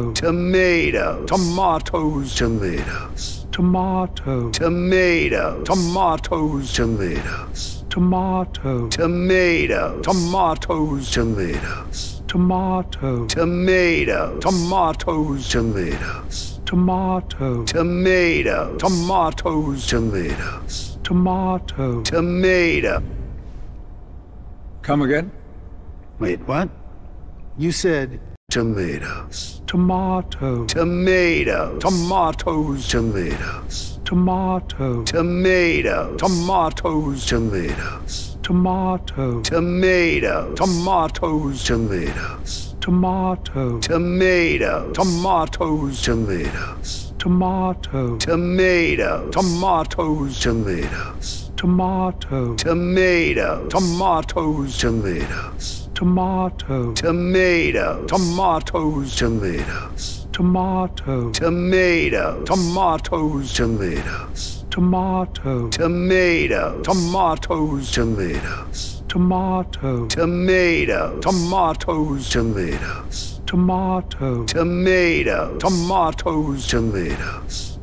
Tomato. Tomatoes. Tomatoes. Tomato. Tomato. Tomatoes. Tomatoes. Tomato. Tomato. Tomatoes. Tomatoes. Tomato. Tomato. Tomatoes. Tomatoes. Tomato. Tomato. Tomatoes. Tomatoes. Tomato. Tomato. Tomatoes. Tomatoes. Tomato. Tomato. Come again? Wait, what? You said... Tomatoes. Tomato. Tomato. Tomatoes. Tomatoes. Tomato. Tomato. Tomatoes. Tomatoes. Tomato. Tomato. Tomatoes. Tomatoes. Tomato. Tomato. Tomatoes. Tomatoes. Tomato. Tomato. Tomatoes. Tomatoes. Tomato. Tomato. Tomatoes. Tomatoes. Tomato. Tomato. Tomatoes. Tomatoes. Tomato. Tomato. Tomatoes. Tomatoes. Tomato. Tomato. Tomatoes. Tomatoes. Tomato. Tomato. Tomatoes. Tomatoes. Tomato. Tomato. Tomatoes. Tomatoes.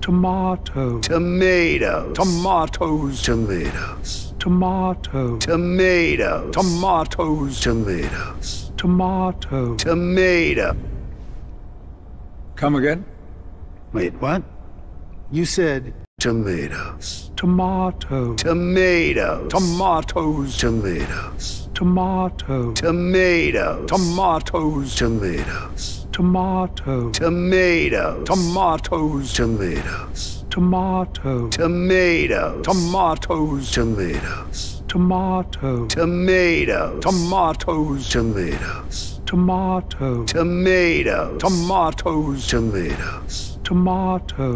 Tomato. Tomato. Tomatoes. Tomatoes. Tomato. Tomato. Tomatoes. Tomatoes. Tomato. Tomato. Come again? Wait, what? You said... Tomatoes. Tomato. Tomato. Tomatoes. Tomatoes. Tomato. Tomato. Tomatoes. Tomatoes. Tomato. Tomato. Tomatoes. Tomatoes. Tomato. Tomato. Tomatoes. Tomatoes. Tomato. Tomato. Tomatoes. Tomatoes. Tomato. Tomato. Tomatoes. Tomatoes. Tomato. Tomato. Tomatoes. Tomatoes. Tomato.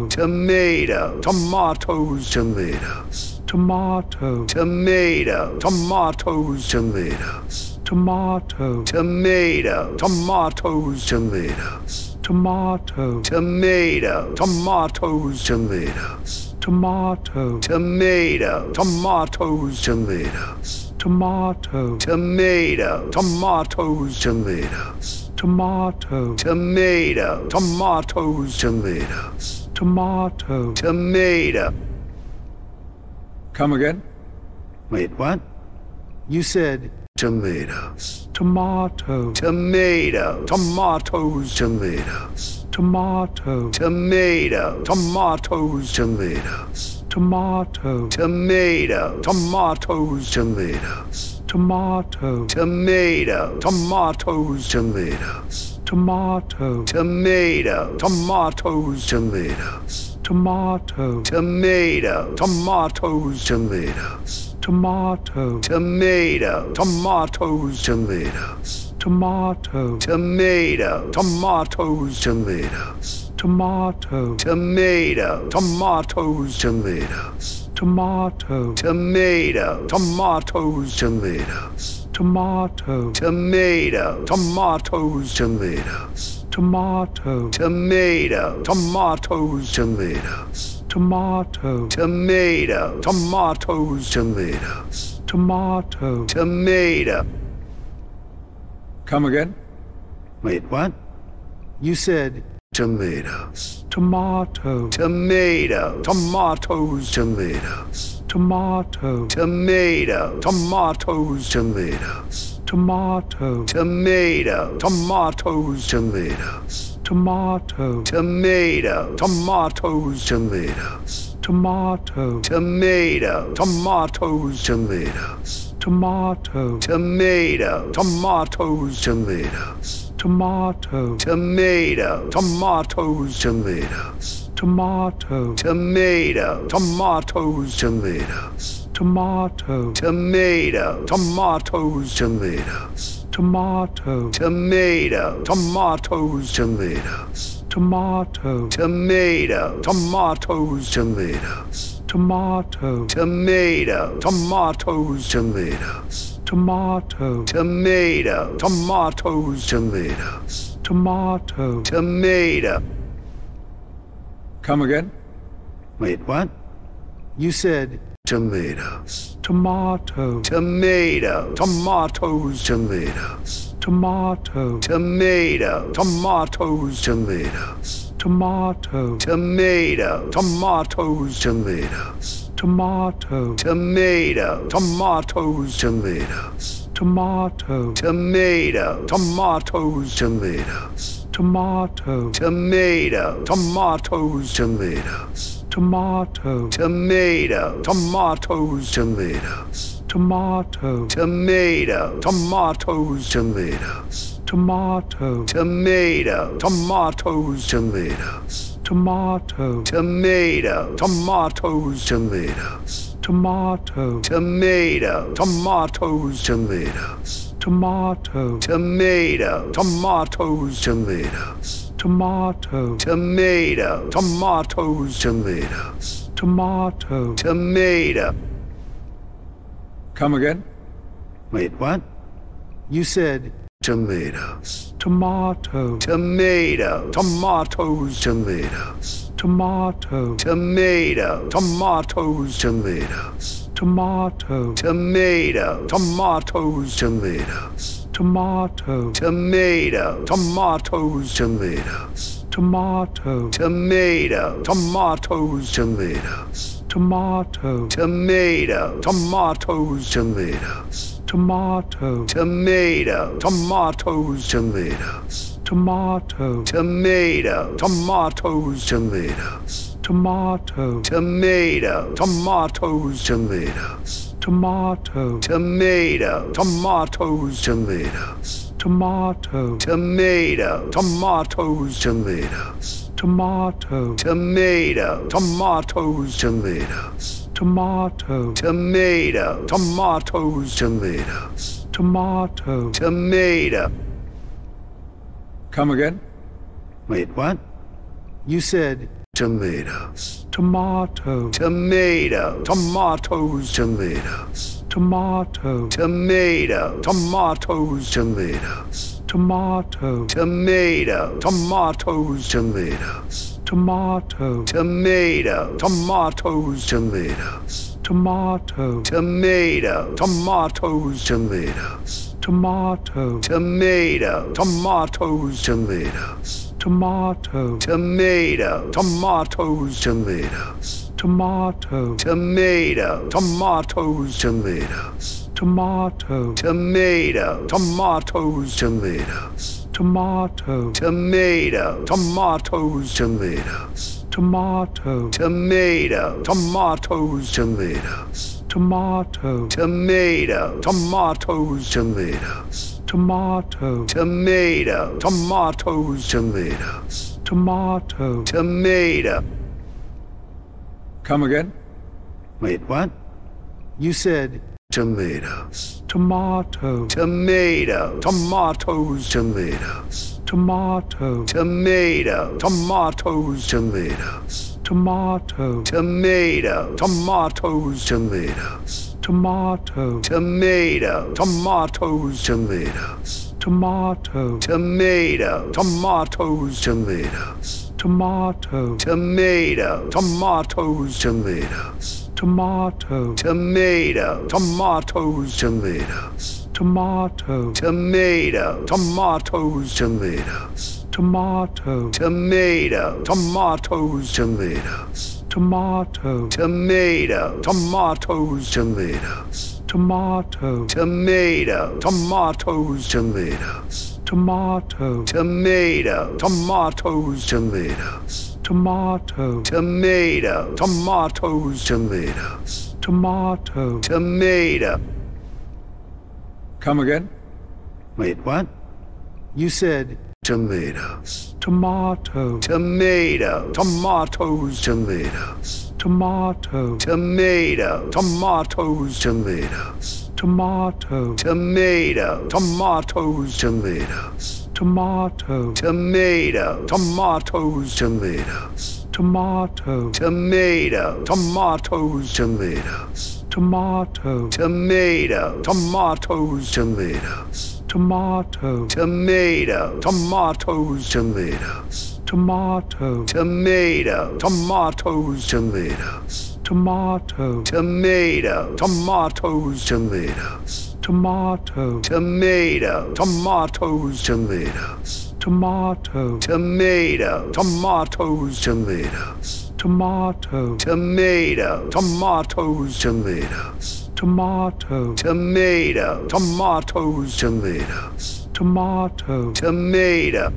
Tomato. Tomatoes. Tomatoes. Tomato. Tomato. Tomatoes. Tomatoes. Tomato. Tomato. Tomatoes. Tomatoes. Tomato. Tomato. Tomatoes. Tomatoes. Tomato. Tomato. Tomatoes. Tomatoes. Tomato. Tomato. Tomatoes. Tomatoes. Tomato. Tomato. Come again? Wait, what? You said... Tomatoes. Tomato. Tomato. Tomatoes. Tomatoes. Tomato. Tomato. Tomatoes. Tomatoes. Tomato. Tomato. Tomatoes. Tomatoes. Tomato. Tomato. Tomatoes. Tomatoes. Tomato. Tomato. Tomatoes. Tomatoes. Tomato. Tomato. Tomatoes. Tomatoes. Tomato. Tomato. Tomatoes. Tomatoes. Tomato. Tomato. Tomatoes. Tomatoes. Tomato. Tomato. Tomatoes. Tomatoes. Tomato. Tomato. Tomatoes. Tomatoes. Tomato. Tomatoes. Tomatoes. Tomatoes. Tomato. Tomatoes. Tomatoes. Tomatoes. Tomato. Tomatoes. Tomatoes. Tomatoes. Tomato. Tomato. Come again? Wait, what? You said tomatoes. Tomato. Tomatoes. Tomatoes. Tomatoes. Tomato. Tomatoes. Tomatoes. Tomatoes. Tomato. Tomatoes. Tomatoes. Tomatoes. Tomato. Tomatoes. Tomatoes. Tomatoes. Tomato. Tomatoes. Tomatoes. Tomatoes. Tomato. Tomatoes. Tomatoes. Tomatoes. Tomato. Tomatoes. Tomatoes. Tomatoes. Tomato. Tomatoes. Tomatoes. Tomatoes. Tomato. Tomatoes. Tomatoes. Tomatoes. Tomato. Tomatoes. Tomatoes. Tomatoes. Tomato. Tomatoes. Tomatoes. Tomatoes. Tomato. Tomatoes. Tomatoes. Tomatoes. Tomato. Tomatoes. Tomatoes. Tomatoes. Tomato. Tomato. Come again? Wait, what? You said tomatoes. Tomato. Tomatoes. Tomatoes. Tomatoes. Tomato. Tomatoes. Tomatoes. Tomatoes. Tomato. Tomatoes. Tomatoes. Tomatoes. Tomato. Tomatoes. Tomatoes. Tomatoes. Tomato. Tomatoes. Tomatoes. Tomatoes. Tomato. Tomatoes. Tomatoes. Tomatoes. Tomato. Tomatoes. Tomatoes. Tomatoes. Tomato. Tomatoes. Tomatoes. Tomatoes. Tomato. Tomatoes. Tomatoes. Tomatoes. Tomato. Tomatoes. Tomatoes. Tomatoes. Tomato. Tomatoes. Tomatoes. Tomatoes. Tomato. Tomato. Tomatoes. Tomatoes. Tomato. Tomato. Tomatoes. Tomatoes. Tomato. Tomato. Come again? Wait, what? You said tomatoes. Tomato. Tomatoes. Tomatoes. Tomatoes. Tomato. Tomato. Tomatoes. Tomatoes. Tomato. Tomatoes. Tomatoes. Tomatoes. Tomato. Tomatoes. Tomatoes. Tomatoes. Tomato. Tomatoes. Tomatoes. Tomatoes. Tomato. Tomatoes. Tomatoes. Tomatoes. Tomato. Tomatoes. Tomatoes. Tomatoes. Tomato. Tomatoes. Tomatoes. Tomatoes. Tomato. Tomatoes. Tomatoes. Tomatoes. Tomato. Tomatoes. Tomatoes. Tomatoes. Tomato. Tomatoes. Tomatoes. Tomatoes. Tomato. Tomatoes. Tomatoes. Tomatoes. Tomato. Tomatoes. Tomatoes. Tomatoes. Tomato. Tomato. Come again? Wait, what? You said tomatoes. Tomato. Tomatoes. Tomatoes. Tomatoes. Tomato. Tomatoes. Tomatoes. Tomatoes. Tomato. Tomatoes. Tomatoes. Tomatoes. Tomato. Tomatoes. Tomatoes. Tomatoes. Tomato. Tomatoes. Tomatoes. Tomatoes. Tomato. Tomatoes. Tomatoes. Tomatoes. Tomato. Tomato. Tomatoes. Tomatoes. Tomato. Tomato. Tomatoes. Tomatoes. Tomato. Tomato. Tomatoes. Tomatoes. Tomato. Tomato. Tomatoes. Tomatoes. Tomato. Tomato. Tomatoes. Tomatoes. Tomato. Tomato. Tomatoes. Tomatoes. Tomato. Tomato. Tomatoes. Tomatoes. Tomato. Tomato. Come again? Wait, what? You said tomatoes. Tomato. Tomato. Tomatoes. Tomatoes. Tomato. Tomato. Tomatoes. Tomatoes. Tomato. Tomato. Tomatoes. Tomatoes. Tomatoes. Tomatoes. Tomatoes. Tomatoes. Tomatoes. Tomatoes. Tomatoes. Tomatoes. Tomatoes. Tomatoes. Tomatoes. Tomatoes. Tomatoes. Tomatoes. Tomatoes. Tomatoes. Tomatoes. Tomatoes. Tomatoes. Tomatoes. Tomato, tomatoes, tomatoes, tomatoes, tomato, tomatoes, tomatoes, tomatoes, tomato, tomatoes, tomatoes, tomatoes, tomato, tomatoes, tomatoes, tomatoes, tomato, tomatoes, tomatoes, tomatoes, tomato, tomato. Come again? Wait, what? You said... Tomatoes. Tomato. Tomatoes. Tomatoes. Tomatoes. Tomato. Tomatoes. Tomatoes. Tomatoes. Tomato. Tomatoes. Tomatoes. Tomatoes. Tomato. Tomatoes. Tomatoes. Tomatoes. Tomato. Tomatoes. Tomatoes. Tomatoes. Tomato. Tomatoes. Tomatoes. Tomatoes. Tomato, tomato, tomatoes, tomatoes, tomato, tomato, tomatoes, tomatoes, tomato, tomato, tomatoes, tomatoes, tomato, tomato, tomatoes, tomatoes, tomato, tomato, tomatoes, tomatoes, tomato, tomato, tomatoes, tomatoes. Tomato, tomato, tomatoes, tomatoes, tomato, tomato.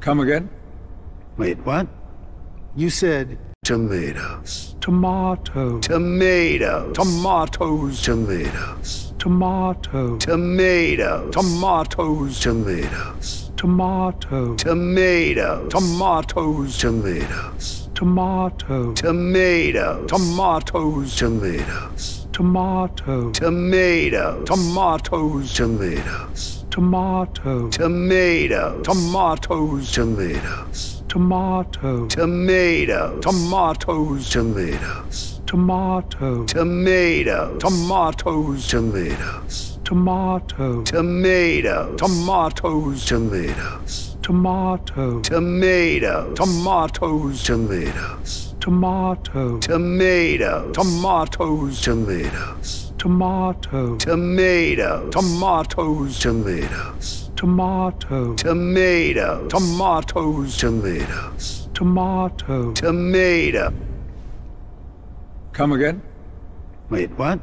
Come again? Wait, what? You said tomatoes, tomato, tomato, tomatoes, tomatoes, tomato, tomato, tomatoes, tomatoes, tomato, tomato, tomatoes, tomatoes. Tomato, tomato, tomatoes, tomatoes, tomato, tomato, tomatoes, tomatoes, tomato, tomato, tomatoes, tomatoes, tomato, tomato, tomatoes, tomatoes, tomato, tomato, tomatoes, tomatoes, tomato, tomato, tomatoes, tomatoes. Tomato, tomato, tomatoes, tomatoes, tomato, tomato, tomatoes, tomatoes, tomato, tomato, tomatoes, tomatoes, tomato, tomato, tomatoes, tomatoes, tomato, tomato. Come again? Wait, what?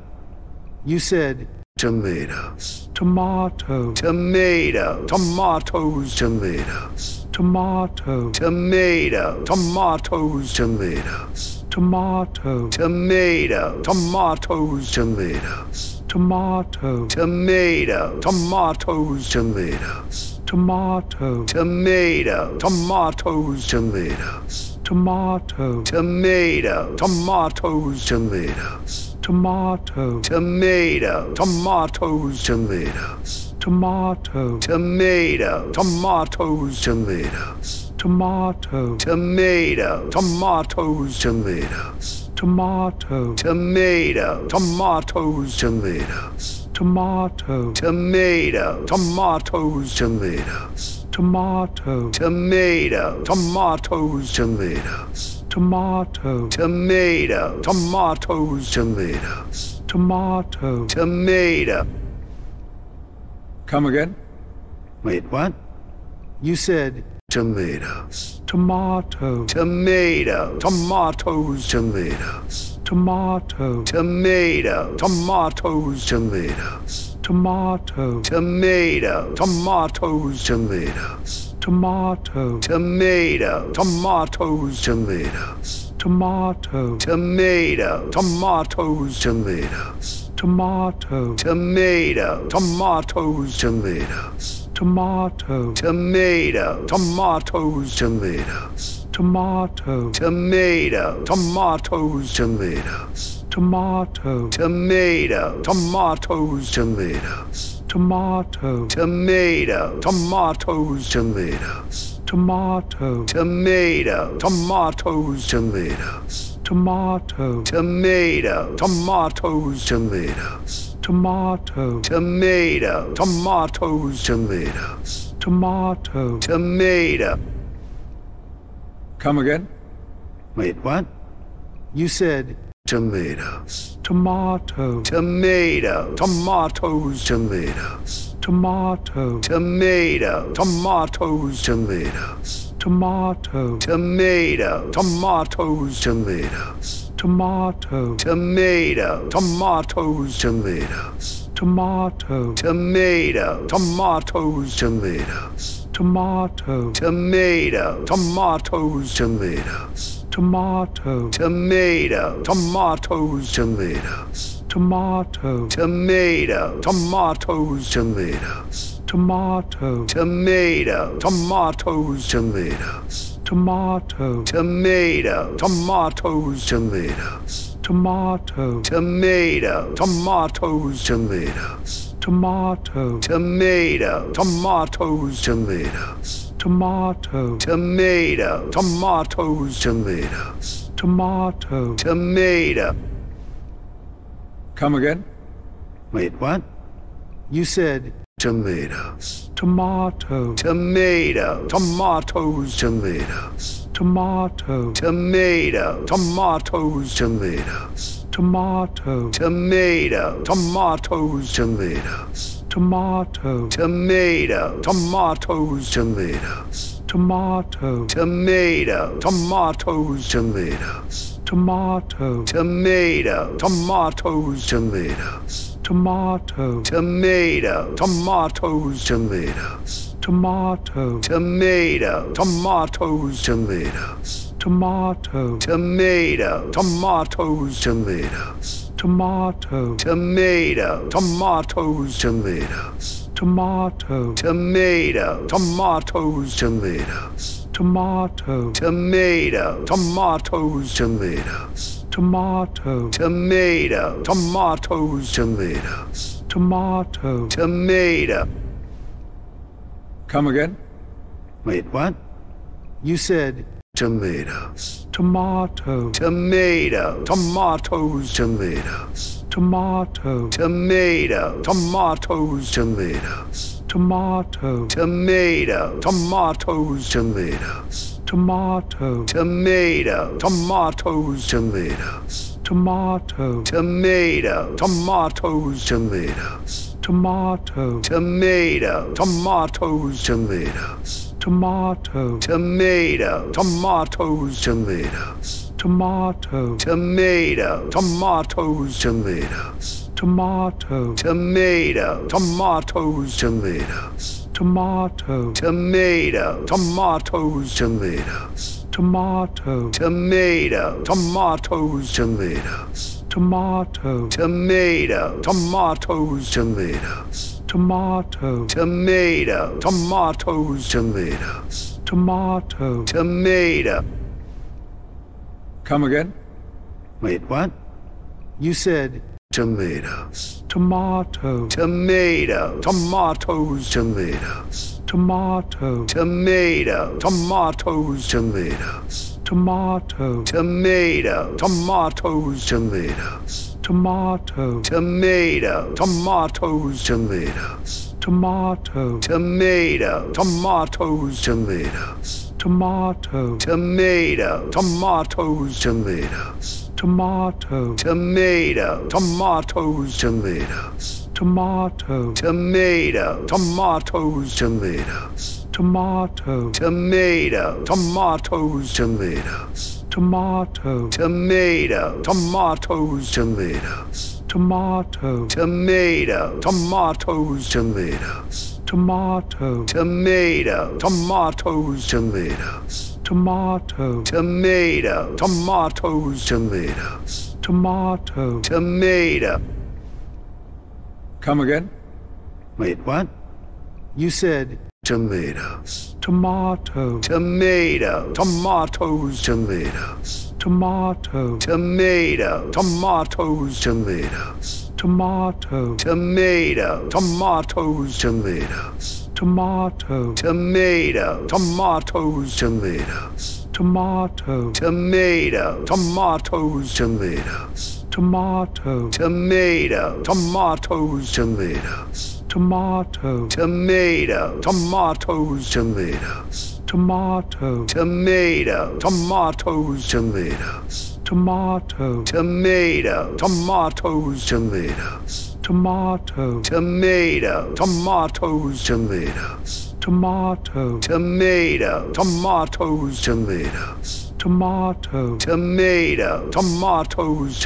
You said... Tomatoes, tomato, tomato, tomatoes, tomatoes, tomato, tomato, tomatoes, tomatoes, tomato, tomato, tomatoes, tomatoes, tomato, tomato, tomatoes, tomatoes, tomato, tomato, tomatoes, tomatoes, tomato, tomato, tomatoes, tomatoes. Tomato, tomato, tomatoes, tomatoes, tomato, tomato, tomatoes, tomatoes, tomato, tomato, tomatoes, tomatoes, tomato, tomato, tomatoes, tomatoes, tomato, tomato, tomatoes, tomatoes, tomato, tomato, tomatoes, tomatoes. Tomato, tomato, tomatoes, tomatoes, tomato, tomato. Come again? Wait, what? You said tomatoes, tomato, tomato, tomatoes, tomatoes, tomato, tomato, tomatoes, tomatoes, tomato, tomato, tomatoes, tomatoes. Tomato, tomato, tomatoes, tomatoes, tomato, tomato, tomatoes, tomatoes, tomato, tomato, tomatoes, tomatoes, tomato, tomato, tomatoes, tomatoes, tomato, tomato, tomatoes, tomatoes, tomato, tomato, tomatoes, tomatoes. Tomato, tomato, tomatoes, tomatoes, tomato, tomato, tomatoes, tomatoes, Tomatoes. Tomatoes. Tomatoes. Tomatoes. Tomatoes. Tomatoes. Tomatoes. Tomatoes. Tomato. Tomato. Come again? Wait, what? You said tomatoes. Tomato. Tomatoes. Tomatoes. Tomatoes. Tomato. Tomatoes. Tomatoes. Tomatoes. Tomato. Tomatoes. Tomatoes. Tomatoes. Tomato. Tomatoes. Tomatoes. Tomatoes. Tomato. Tomatoes. Tomatoes. Tomatoes. Tomato. Tomatoes. Tomatoes. Tomatoes. Tomato. Tomatoes. Tomatoes. Tomatoes. Tomato. Tomatoes. Tomatoes. Tomatoes. Tomato. Tomatoes. Tomatoes. Tomatoes. Tomato. Tomatoes. Tomatoes. Tomatoes. Tomato. Tomatoes. Tomatoes. Tomatoes. Tomato. Tomatoes. Tomatoes. Tomatoes. Tomato. Tomatoes. Tomatoes. Tomatoes. Tomato. Tomato. Come again? Wait, what? You said tomatoes. Tomato. Tomatoes. Tomatoes. Tomatoes. Tomato. Tomatoes. Tomatoes. Tomatoes. Tomato. Tomatoes. Tomatoes. Tomatoes. Tomato. Tomatoes. Tomatoes. Tomatoes. Tomato. Tomatoes. Tomatoes. Tomatoes. Tomato. Tomatoes. Tomatoes. Tomatoes. Tomato. Tomato. Tomatoes. Tomatoes. Tomato. Tomato. Tomatoes. Tomatoes. Tomato. Tomato. Tomatoes. Tomatoes. Tomato. Tomato. Tomatoes. Tomatoes. Tomato. Tomato. Tomatoes. Tomatoes. Tomato. Tomato. Tomatoes. Tomatoes. Tomato. Tomato. Tomatoes. Tomatoes. Tomato. Tomato. Come again? Wait, what? You said tomatoes. Tomato. Tomato. Tomatoes. Tomatoes. Tomato. Tomato. Tomatoes. Tomatoes. Tomato. Tomato. Tomatoes. Tomatoes. Tomato. Tomato. Tomatoes. Tomatoes. Tomato. Tomato. Tomatoes. Tomatoes. Tomato. Tomato. Tomatoes. Tomatoes. Tomato. Tomato. Tomatoes. Tomatoes. Tomato. Tomato. Tomatoes. Tomatoes. Tomato. Tomato. Tomatoes. Tomatoes. Tomato. Tomato. Tomatoes. Tomatoes. Tomato. Tomato. Tomatoes. Tomatoes. Tomato. Tomato. Tomatoes. Tomatoes. Tomato. Tomato. Tomatoes. Tomatoes. Tomato. Tomato. Come again? Wait, what? You said tomatoes. Tomato. Tomato. Tomatoes. Tomatoes. Tomato. Tomato. Tomatoes. Tomatoes. Tomato. Tomato. Tomatoes. Tomatoes. Tomato. Tomato. Tomatoes. Tomatoes. Tomato. Tomato. Tomatoes. Tomatoes. Tomato. Tomato. Tomatoes. Tomatoes. Tomato. Tomato. Tomatoes. Tomatoes. Tomato. Tomato. Tomatoes. Tomatoes. Tomato. Tomato. Tomatoes. Tomatoes. Tomato. Tomato. Tomatoes. Tomatoes. Tomato. Tomato. Tomatoes. Tomatoes. Tomato. Tomato. Tomatoes. Tomatoes. Tomato. Tomato. Tomatoes. Tomatoes. Tomato. Tomato. Come again? Wait, what? You said tomatoes. Tomato. Tomato. Tomatoes. Tomatoes. Tomato. Tomato. Tomatoes. Tomatoes. Tomato. Tomato. Tomatoes. Tomatoes. Tomato. Tomato. Tomatoes. Tomatoes. Tomatoes. Tomatoes. Tomatoes. Tomatoes. Tomatoes. Tomatoes. Tomatoes. Tomatoes. Tomatoes. Tomatoes. Tomatoes. Tomatoes. Tomatoes. Tomatoes. Tomatoes. Tomatoes. Tomatoes. Tomatoes. Tomatoes. Tomatoes. Tomato, tomato, tomatoes, tomatoes, tomato, tomato, tomatoes, tomatoes, tomato, tomato, tomatoes,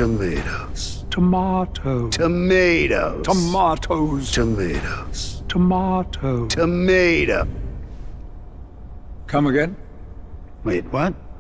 tomatoes, tomato, tomato, tomatoes, tomatoes, tomato, tomato. Come again? Wait, what?